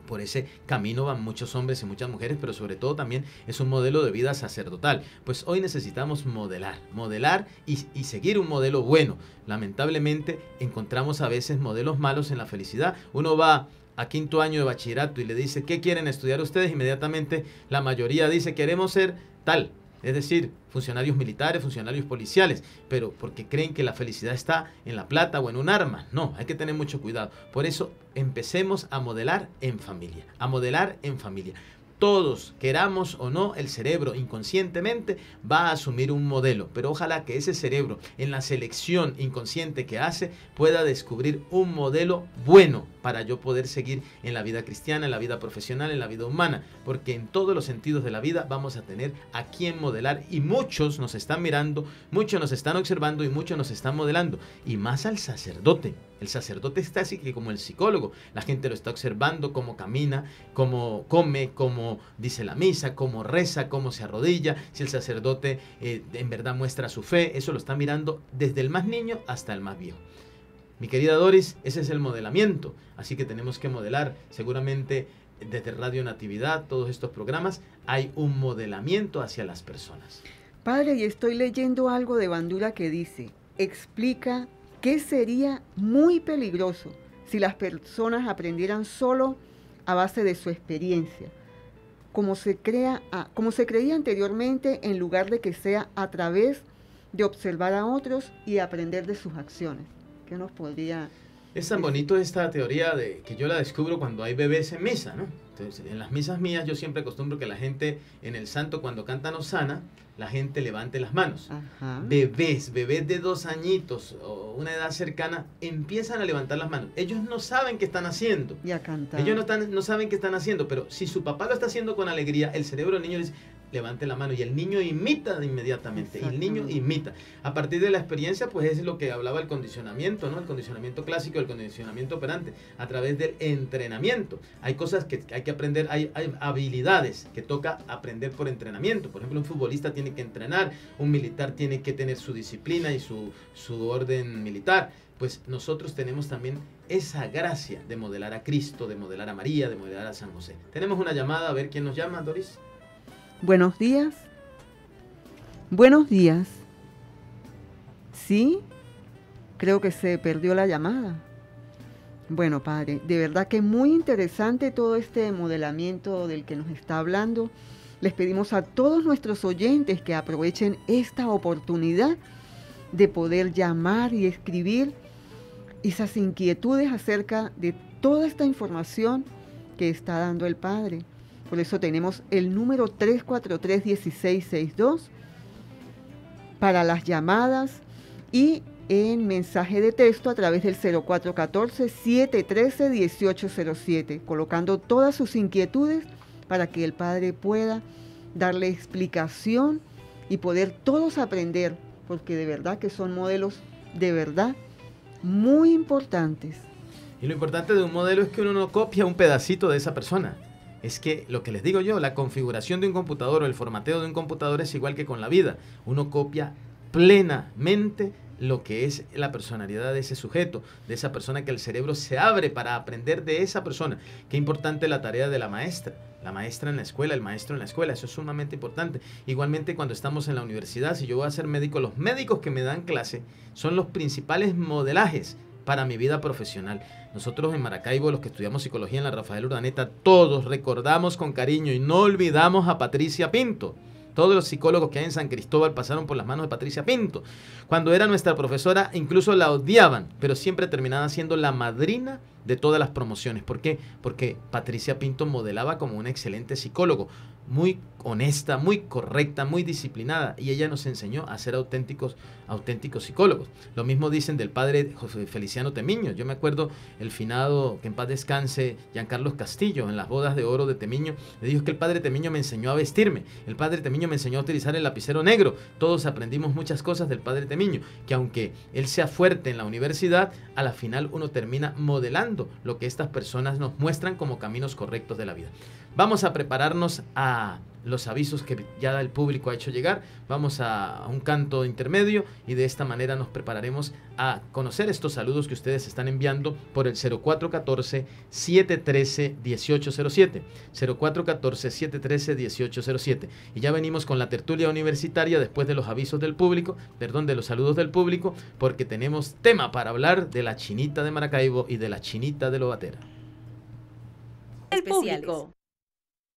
Por ese camino van muchos hombres y muchas mujeres, pero sobre todo también es un modelo de vida sacerdotal. Pues hoy necesitamos modelar, modelar y, y seguir un modelo bueno. Lamentablemente encontramos a veces modelos malos en la felicidad. Uno va a quinto año de bachillerato y le dice, ¿qué quieren estudiar ustedes? Inmediatamente la mayoría dice, queremos ser tal. Es decir, funcionarios militares, funcionarios policiales, pero porque creen que la felicidad está en la plata o en un arma. No, hay que tener mucho cuidado. Por eso empecemos a modelar en familia, a modelar en familia. Todos, queramos o no, el cerebro inconscientemente va a asumir un modelo, pero ojalá que ese cerebro, en la selección inconsciente que hace, pueda descubrir un modelo bueno para yo poder seguir en la vida cristiana, en la vida profesional, en la vida humana, porque en todos los sentidos de la vida vamos a tener a quien modelar, y muchos nos están mirando, muchos nos están observando y muchos nos están modelando, y más al sacerdote. El sacerdote está así que como el psicólogo, la gente lo está observando, cómo camina, cómo come, cómo dice la misa, cómo reza, cómo se arrodilla, si el sacerdote eh, en verdad muestra su fe. Eso lo está mirando desde el más niño hasta el más viejo. Mi querida Doris, ese es el modelamiento, así que tenemos que modelar. Seguramente desde Radio Natividad, todos estos programas, hay un modelamiento hacia las personas. Padre, y estoy leyendo algo de Bandura que dice, explica que sería muy peligroso si las personas aprendieran solo a base de su experiencia, como se, crea, como se creía anteriormente, en lugar de que sea a través de observar a otros y aprender de sus acciones. ¿Qué nos podría...? Es tan bonito esta teoría de, que yo la descubro cuando hay bebés en misa, ¿no? Entonces, en las misas mías yo siempre acostumbro que la gente en el santo, cuando cantan Hosana, la gente levante las manos. Ajá. Bebés, bebés de dos añitos o una edad cercana, empiezan a levantar las manos. Ellos no saben qué están haciendo. Y a cantar. Ellos no, están, no saben qué están haciendo, pero si su papá lo está haciendo con alegría, el cerebro del niño dice, levante la mano, y el niño imita inmediatamente, el niño imita. A partir de la experiencia, pues es lo que hablaba el condicionamiento, ¿no? El condicionamiento clásico, el condicionamiento operante, a través del entrenamiento. Hay cosas que hay que aprender, hay, hay habilidades que toca aprender por entrenamiento. Por ejemplo, un futbolista tiene que entrenar, un militar tiene que tener su disciplina y su, su orden militar. pues nosotros tenemos también esa gracia de modelar a Cristo, de modelar a María, de modelar a San José. Tenemos una llamada, a ver quién nos llama, Doris. Buenos días. Buenos días. Sí, creo que se perdió la llamada. Bueno, padre, de verdad que muy interesante todo este modelamiento del que nos está hablando. Les pedimos a todos nuestros oyentes que aprovechen esta oportunidad de poder llamar y escribir esas inquietudes acerca de toda esta información que está dando el padre. Por eso tenemos el número tres cuatro tres, uno seis seis dos para las llamadas y en mensaje de texto a través del cero cuatro uno cuatro, siete uno tres, uno ocho cero siete, colocando todas sus inquietudes para que el padre pueda darle explicación y poder todos aprender, porque de verdad que son modelos de verdad muy importantes. Y lo importante de un modelo es que uno no copia un pedacito de esa persona. Es que lo que les digo yo, la configuración de un computador o el formateo de un computador es igual que con la vida. Uno copia plenamente lo que es la personalidad de ese sujeto, de esa persona, que el cerebro se abre para aprender de esa persona. Qué importante la tarea de la maestra, la maestra en la escuela, el maestro en la escuela, eso es sumamente importante. Igualmente cuando estamos en la universidad, si yo voy a ser médico, los médicos que me dan clase son los principales modelajes para mi vida profesional. Nosotros en Maracaibo, los que estudiamos psicología en la Rafael Urdaneta, todos recordamos con cariño y no olvidamos a Patricia Pinto. Todos los psicólogos que hay en San Cristóbal pasaron por las manos de Patricia Pinto. Cuando era nuestra profesora, incluso la odiaban, pero siempre terminaba siendo la madrina de todas las promociones. ¿Por qué? Porque Patricia Pinto modelaba como un excelente psicólogo, muy honesta, muy correcta, muy disciplinada, y ella nos enseñó a ser auténticos, auténticos psicólogos. Lo mismo dicen del padre José Feliciano Temiño. Yo me acuerdo el finado, que en paz descanse, Giancarlos Castillo, en las bodas de oro de Temiño, le dijo que el padre Temiño me enseñó a vestirme, el padre Temiño me enseñó a utilizar el lapicero negro. Todos aprendimos muchas cosas del padre Temiño, que aunque él sea fuerte en la universidad, a la final uno termina modelando lo que estas personas nos muestran como caminos correctos de la vida. Vamos a prepararnos a los avisos que ya el público ha hecho llegar. Vamos a un canto intermedio y de esta manera nos prepararemos a conocer estos saludos que ustedes están enviando por el cero cuatro uno cuatro, siete uno tres, uno ocho cero siete, cero cuatro uno cuatro, siete uno tres, uno ocho cero siete. Y ya venimos con la tertulia universitaria después de los avisos del público, perdón, de los saludos del público, porque tenemos tema para hablar de la chinita de Maracaibo y de la chinita de Lobatera. El público.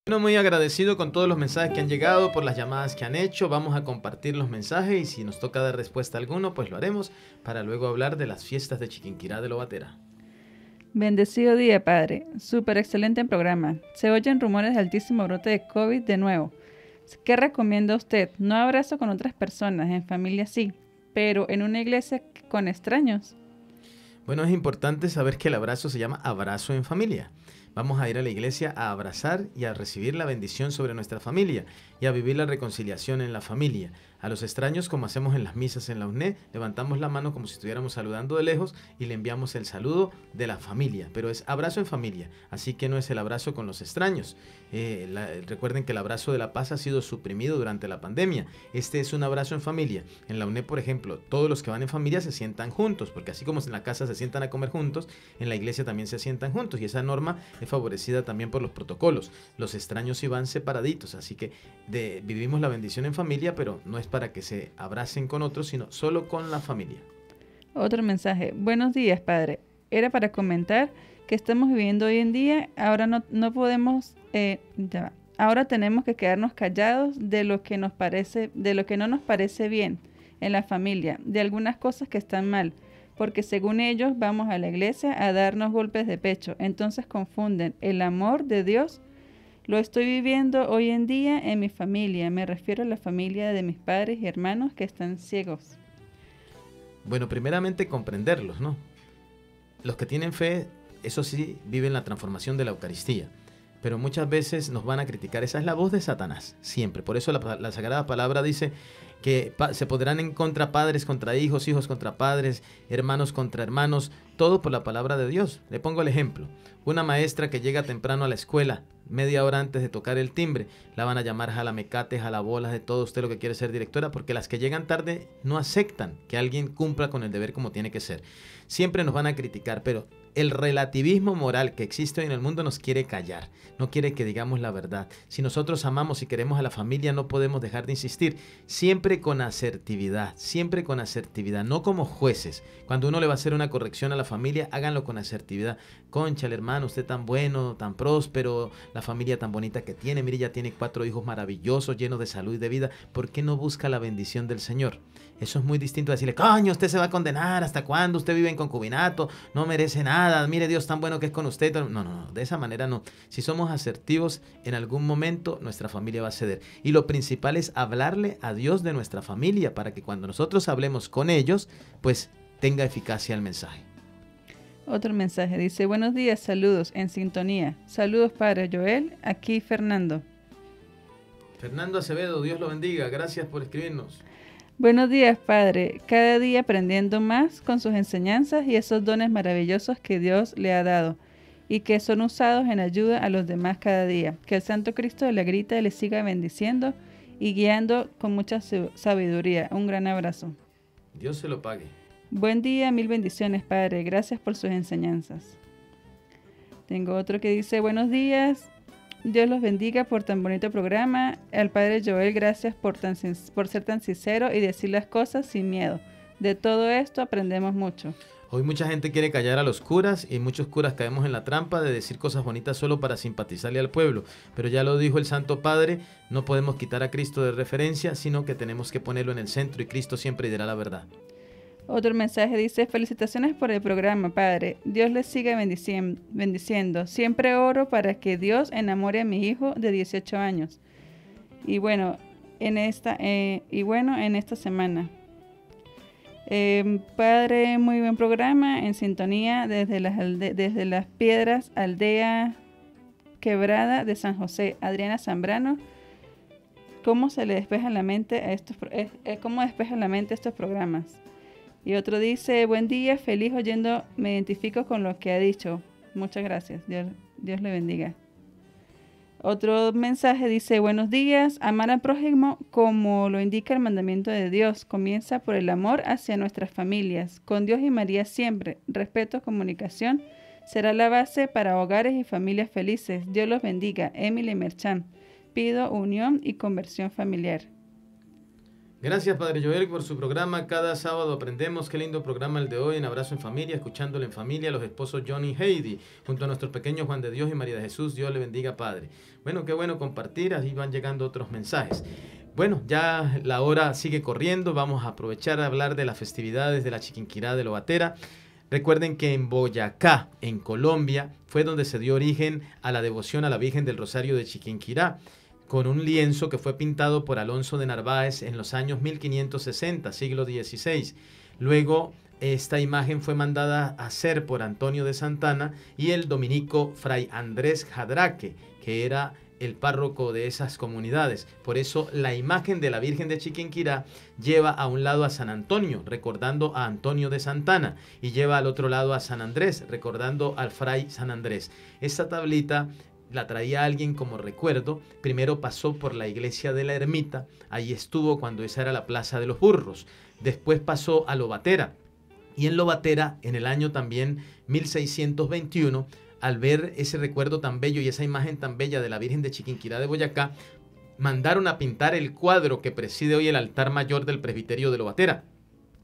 Bueno, muy agradecido con todos los mensajes que han llegado, por las llamadas que han hecho. Vamos a compartir los mensajes y si nos toca dar respuesta a alguno, pues lo haremos para luego hablar de las fiestas de Chiquinquirá de Lobatera. Bendecido día, padre. Súper excelente en programa. Se oyen rumores de altísimo brote de COVID de nuevo. ¿Qué recomienda usted? No abrazo con otras personas, en familia sí, pero en una iglesia con extraños. Bueno, es importante saber que el abrazo se llama abrazo en familia. Vamos a ir a la iglesia a abrazar y a recibir la bendición sobre nuestra familia y a vivir la reconciliación en la familia. A los extraños, como hacemos en las misas en la U N E D, levantamos la mano como si estuviéramos saludando de lejos y le enviamos el saludo de la familia, pero es abrazo en familia, así que no es el abrazo con los extraños. Eh, la, recuerden que el abrazo de la paz ha sido suprimido durante la pandemia. Este es un abrazo en familia. En la U N E D, por ejemplo, todos los que van en familia se sientan juntos, porque así como en la casa se sientan a comer juntos, en la iglesia también se sientan juntos, y esa norma es favorecida también por los protocolos. Los extraños iban separaditos, así que de, vivimos la bendición en familia, pero no es para que se abracen con otros, sino solo con la familia. Otro mensaje. Buenos días, padre. Era para comentar que estamos viviendo hoy en día, ahora no, no podemos, eh, ya, ahora tenemos que quedarnos callados de lo que nos parece, de lo que no nos parece bien en la familia, de algunas cosas que están mal, porque según ellos vamos a la iglesia a darnos golpes de pecho. Entonces confunden el amor de Dios. Lo estoy viviendo hoy en día en mi familia. Me refiero a la familia de mis padres y hermanos que están ciegos. Bueno, primeramente comprenderlos, ¿no? Los que tienen fe, eso sí, viven la transformación de la Eucaristía. Pero muchas veces nos van a criticar. Esa es la voz de Satanás, siempre. Por eso la, la Sagrada Palabra dice que se podrán en contra padres contra hijos, hijos contra padres, hermanos contra hermanos, todo por la palabra de Dios. Le pongo el ejemplo. Una maestra que llega temprano a la escuela, media hora antes de tocar el timbre, la van a llamar jalamecates, jalabolas, de todo usted lo que quiere ser directora, porque las que llegan tarde no aceptan que alguien cumpla con el deber como tiene que ser. Siempre nos van a criticar, pero el relativismo moral que existe hoy en el mundo nos quiere callar, no quiere que digamos la verdad. Si nosotros amamos y queremos a la familia, no podemos dejar de insistir, siempre con asertividad, siempre con asertividad, no como jueces. Cuando uno le va a hacer una corrección a la familia, háganlo con asertividad. Concha, el hermano, usted tan bueno, tan próspero, la familia tan bonita que tiene, mire, ya tiene cuatro hijos maravillosos, llenos de salud y de vida, ¿por qué no busca la bendición del Señor? Eso es muy distinto a decirle, coño, usted se va a condenar, ¿hasta cuándo? Usted vive en concubinato, no merece nada. Nada, mire Dios tan bueno que es con usted. No, no, no, de esa manera no. Si somos asertivos, en algún momento nuestra familia va a ceder. Y lo principal es hablarle a Dios de nuestra familia para que cuando nosotros hablemos con ellos, pues tenga eficacia el mensaje. Otro mensaje dice, buenos días, saludos, en sintonía. Saludos Padre Joel, aquí Fernando. Fernando Acevedo, Dios lo bendiga, gracias por escribirnos. Buenos días, Padre. Cada día aprendiendo más con sus enseñanzas y esos dones maravillosos que Dios le ha dado y que son usados en ayuda a los demás cada día. Que el Santo Cristo de la Grita le siga bendiciendo y guiando con mucha sabiduría. Un gran abrazo. Dios se lo pague. Buen día, mil bendiciones, Padre. Gracias por sus enseñanzas. Tengo otro que dice, buenos días. Dios los bendiga por tan bonito programa. Al Padre Joel, gracias por, tan, por ser tan sincero y decir las cosas sin miedo. De todo esto aprendemos mucho. Hoy mucha gente quiere callar a los curas y muchos curas caemos en la trampa de decir cosas bonitas solo para simpatizarle al pueblo. Pero ya lo dijo el Santo Padre, no podemos quitar a Cristo de referencia, sino que tenemos que ponerlo en el centro y Cristo siempre dirá la verdad. Otro mensaje dice, felicitaciones por el programa, Padre. Dios les siga bendiciendo. Siempre oro para que Dios enamore a mi hijo de dieciocho años. Y bueno, en esta, eh, y bueno, en esta semana. Eh, padre, muy buen programa, en sintonía desde las, desde las Piedras, Aldea Quebrada de San José. Adriana Zambrano. ¿Cómo se le despeja la mente a estos, eh, eh, cómo despeja la mente estos programas? Y otro dice, buen día, feliz oyendo, me identifico con lo que ha dicho. Muchas gracias, Dios, Dios le bendiga. Otro mensaje dice, buenos días, amar al prójimo como lo indica el mandamiento de Dios. Comienza por el amor hacia nuestras familias. Con Dios y María siempre, respeto, comunicación, será la base para hogares y familias felices. Dios los bendiga, Emily Merchán. Pido unión y conversión familiar. Gracias Padre Joel por su programa, cada sábado aprendemos, qué lindo programa el de hoy, en Abrazo en Familia, escuchándolo en familia, los esposos John y Heidi, junto a nuestros pequeños Juan de Dios y María de Jesús, Dios le bendiga Padre. Bueno, qué bueno compartir, ahí van llegando otros mensajes. Bueno, ya la hora sigue corriendo, vamos a aprovechar a hablar de las festividades de la Chiquinquirá de Lobatera. Recuerden que en Boyacá, en Colombia, fue donde se dio origen a la devoción a la Virgen del Rosario de Chiquinquirá, con un lienzo que fue pintado por Alonso de Narváez en los años mil quinientos sesenta, siglo dieciséis. Luego, esta imagen fue mandada a hacer por Antonio de Santana y el dominico Fray Andrés Jadraque, que era el párroco de esas comunidades. Por eso, la imagen de la Virgen de Chiquinquirá lleva a un lado a San Antonio, recordando a Antonio de Santana, y lleva al otro lado a San Andrés, recordando al Fray San Andrés. Esta tablita la traía alguien como recuerdo, primero pasó por la iglesia de la ermita, ahí estuvo cuando esa era la plaza de los burros, después pasó a Lobatera, y en Lobatera, en el año también mil seiscientos veintiuno, al ver ese recuerdo tan bello y esa imagen tan bella de la Virgen de Chiquinquirá de Boyacá, mandaron a pintar el cuadro que preside hoy el altar mayor del presbiterio de Lobatera,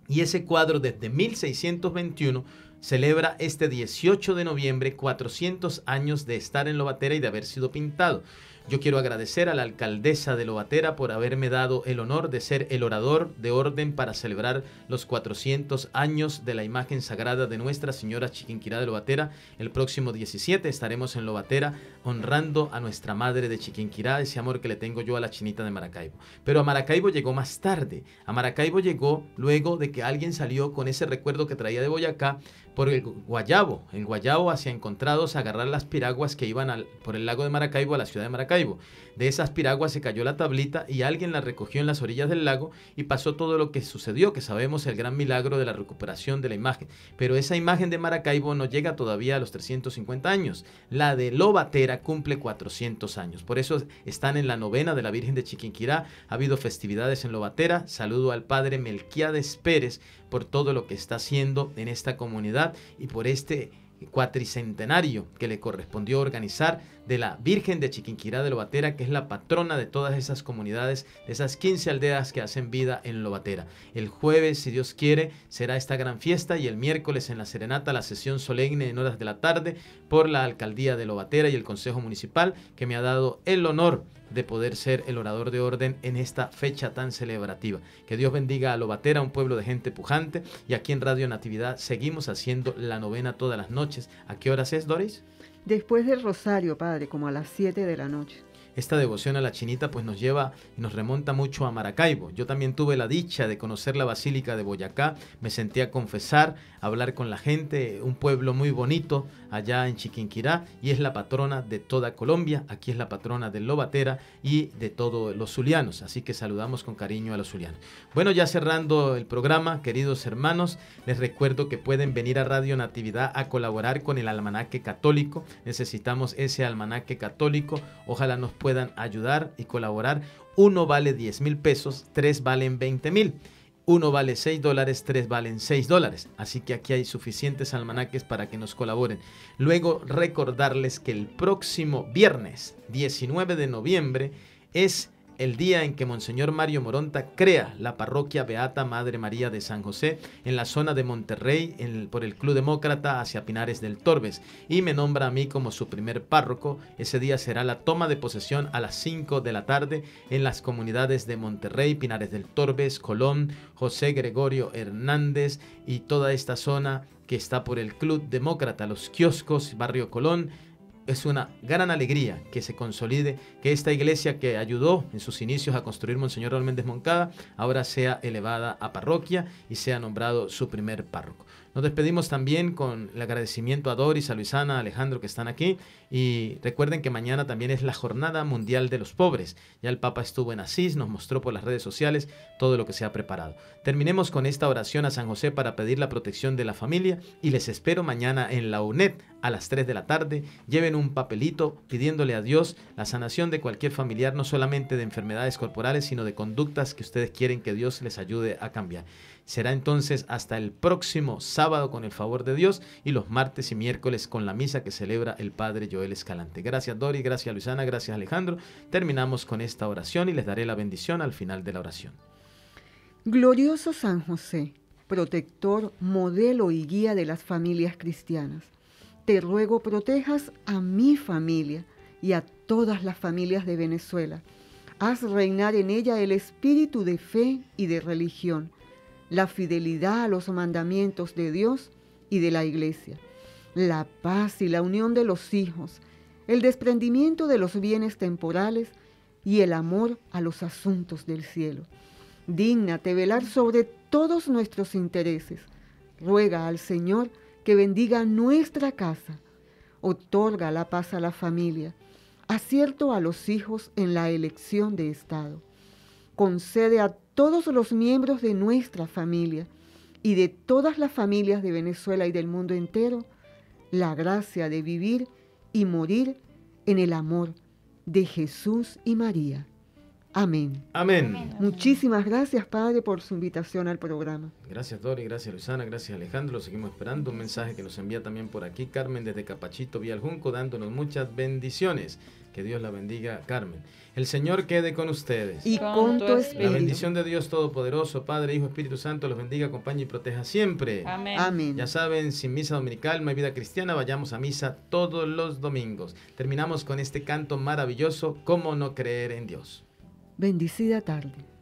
y ese cuadro desde mil seiscientos veintiuno celebra este dieciocho de noviembre cuatrocientos años de estar en Lobatera y de haber sido pintado. Yo quiero agradecer a la alcaldesa de Lobatera por haberme dado el honor de ser el orador de orden para celebrar los cuatrocientos años de la imagen sagrada de Nuestra Señora Chiquinquirá de Lobatera. El próximo diecisiete estaremos en Lobatera honrando a nuestra madre de Chiquinquirá, ese amor que le tengo yo a la chinita de Maracaibo. Pero a Maracaibo llegó más tarde. A Maracaibo llegó luego de que alguien salió con ese recuerdo que traía de Boyacá, por el Guayabo. El Guayabo hacia Encontrados, a agarrar las piraguas que iban al, por el lago de Maracaibo a la ciudad de Maracaibo. De esas piraguas se cayó la tablita y alguien la recogió en las orillas del lago y pasó todo lo que sucedió, que sabemos el gran milagro de la recuperación de la imagen. Pero esa imagen de Maracaibo no llega todavía a los trescientos cincuenta años. La de Lobatera cumple cuatrocientos años. Por eso están en la novena de la Virgen de Chiquinquirá. Ha habido festividades en Lobatera. Saludo al padre Melquiades Pérez por todo lo que está haciendo en esta comunidad y por este cuatricentenario que le correspondió organizar de la Virgen de Chiquinquirá de Lobatera, que es la patrona de todas esas comunidades, de esas quince aldeas que hacen vida en Lobatera. El jueves, si Dios quiere, será esta gran fiesta, y el miércoles en la serenata, la sesión solemne en horas de la tarde por la Alcaldía de Lobatera y el Consejo Municipal, que me ha dado el honor de poder ser el orador de orden en esta fecha tan celebrativa. Que Dios bendiga a Lobatera, un pueblo de gente pujante, y aquí en Radio Natividad seguimos haciendo la novena todas las noches. ¿A qué horas es, Doris? Después del Rosario, padre, como a las siete de la noche. Esta devoción a la Chinita pues nos lleva y nos remonta mucho a Maracaibo. Yo también tuve la dicha de conocer la Basílica de Boyacá, me senté a confesar, a hablar con la gente, un pueblo muy bonito allá en Chiquinquirá, y es la patrona de toda Colombia. Aquí es la patrona de Lobatera y de todos los zulianos, así que saludamos con cariño a los zulianos. Bueno, ya cerrando el programa, queridos hermanos, les recuerdo que pueden venir a Radio Natividad a colaborar con el Almanaque Católico. Necesitamos ese Almanaque Católico, ojalá nos puedan puedan ayudar y colaborar. Uno vale diez mil pesos, tres valen veinte mil. Uno vale seis dólares, tres valen seis dólares. Así que aquí hay suficientes almanaques para que nos colaboren. Luego recordarles que el próximo viernes diecinueve de noviembre es el día en que Monseñor Mario Moronta crea la parroquia Beata Madre María de San José en la zona de Monterrey, en el, por el Club Demócrata hacia Pinares del Torbes, y me nombra a mí como su primer párroco. Ese día será la toma de posesión a las cinco de la tarde en las comunidades de Monterrey, Pinares del Torbes, Colón, José Gregorio Hernández y toda esta zona que está por el Club Demócrata, los kioscos, Barrio Colón. Es una gran alegría que se consolide, que esta iglesia que ayudó en sus inicios a construir Monseñor Raúl Méndez Moncada, ahora sea elevada a parroquia y sea nombrado su primer párroco. Nos despedimos también con el agradecimiento a Doris, a Luisana, a Alejandro que están aquí, y recuerden que mañana también es la Jornada Mundial de los Pobres. Ya el Papa estuvo en Asís, nos mostró por las redes sociales todo lo que se ha preparado. Terminemos con esta oración a San José para pedir la protección de la familia, y les espero mañana en la U N E D a las tres de la tarde. Lleven un papelito pidiéndole a Dios la sanación de cualquier familiar, no solamente de enfermedades corporales, sino de conductas que ustedes quieren que Dios les ayude a cambiar. Será entonces hasta el próximo sábado con el favor de Dios, y los martes y miércoles con la misa que celebra el padre Joel Escalante. Gracias Dori, gracias Luisana, gracias Alejandro. Terminamos con esta oración y les daré la bendición al final de la oración. Glorioso San José, protector, modelo y guía de las familias cristianas, te ruego protejas a mi familia y a todas las familias de Venezuela. Haz reinar en ella el espíritu de fe y de religión, la fidelidad a los mandamientos de Dios y de la Iglesia, la paz y la unión de los hijos, el desprendimiento de los bienes temporales y el amor a los asuntos del cielo. Dígnate velar sobre todos nuestros intereses. Ruega al Señor que bendiga nuestra casa, otorga la paz a la familia, acierto a los hijos en la elección de Estado. Concede a todos los miembros de nuestra familia y de todas las familias de Venezuela y del mundo entero la gracia de vivir y morir en el amor de Jesús y María. Amén. Amén. Amén. Muchísimas gracias, padre, por su invitación al programa. Gracias, Dori, gracias, Luisana, gracias, Alejandro. Lo seguimos esperando. Un mensaje que nos envía también por aquí Carmen desde Capachito, Vía el Junco, dándonos muchas bendiciones. Que Dios la bendiga, Carmen. El Señor quede con ustedes. Y con tu espíritu. La bendición de Dios Todopoderoso, Padre, Hijo, Espíritu Santo, los bendiga, acompañe y proteja siempre. Amén. Amén. Ya saben, sin misa dominical no hay vida cristiana. Vayamos a misa todos los domingos. Terminamos con este canto maravilloso, ¿Cómo no creer en Dios? Bendecida tarde.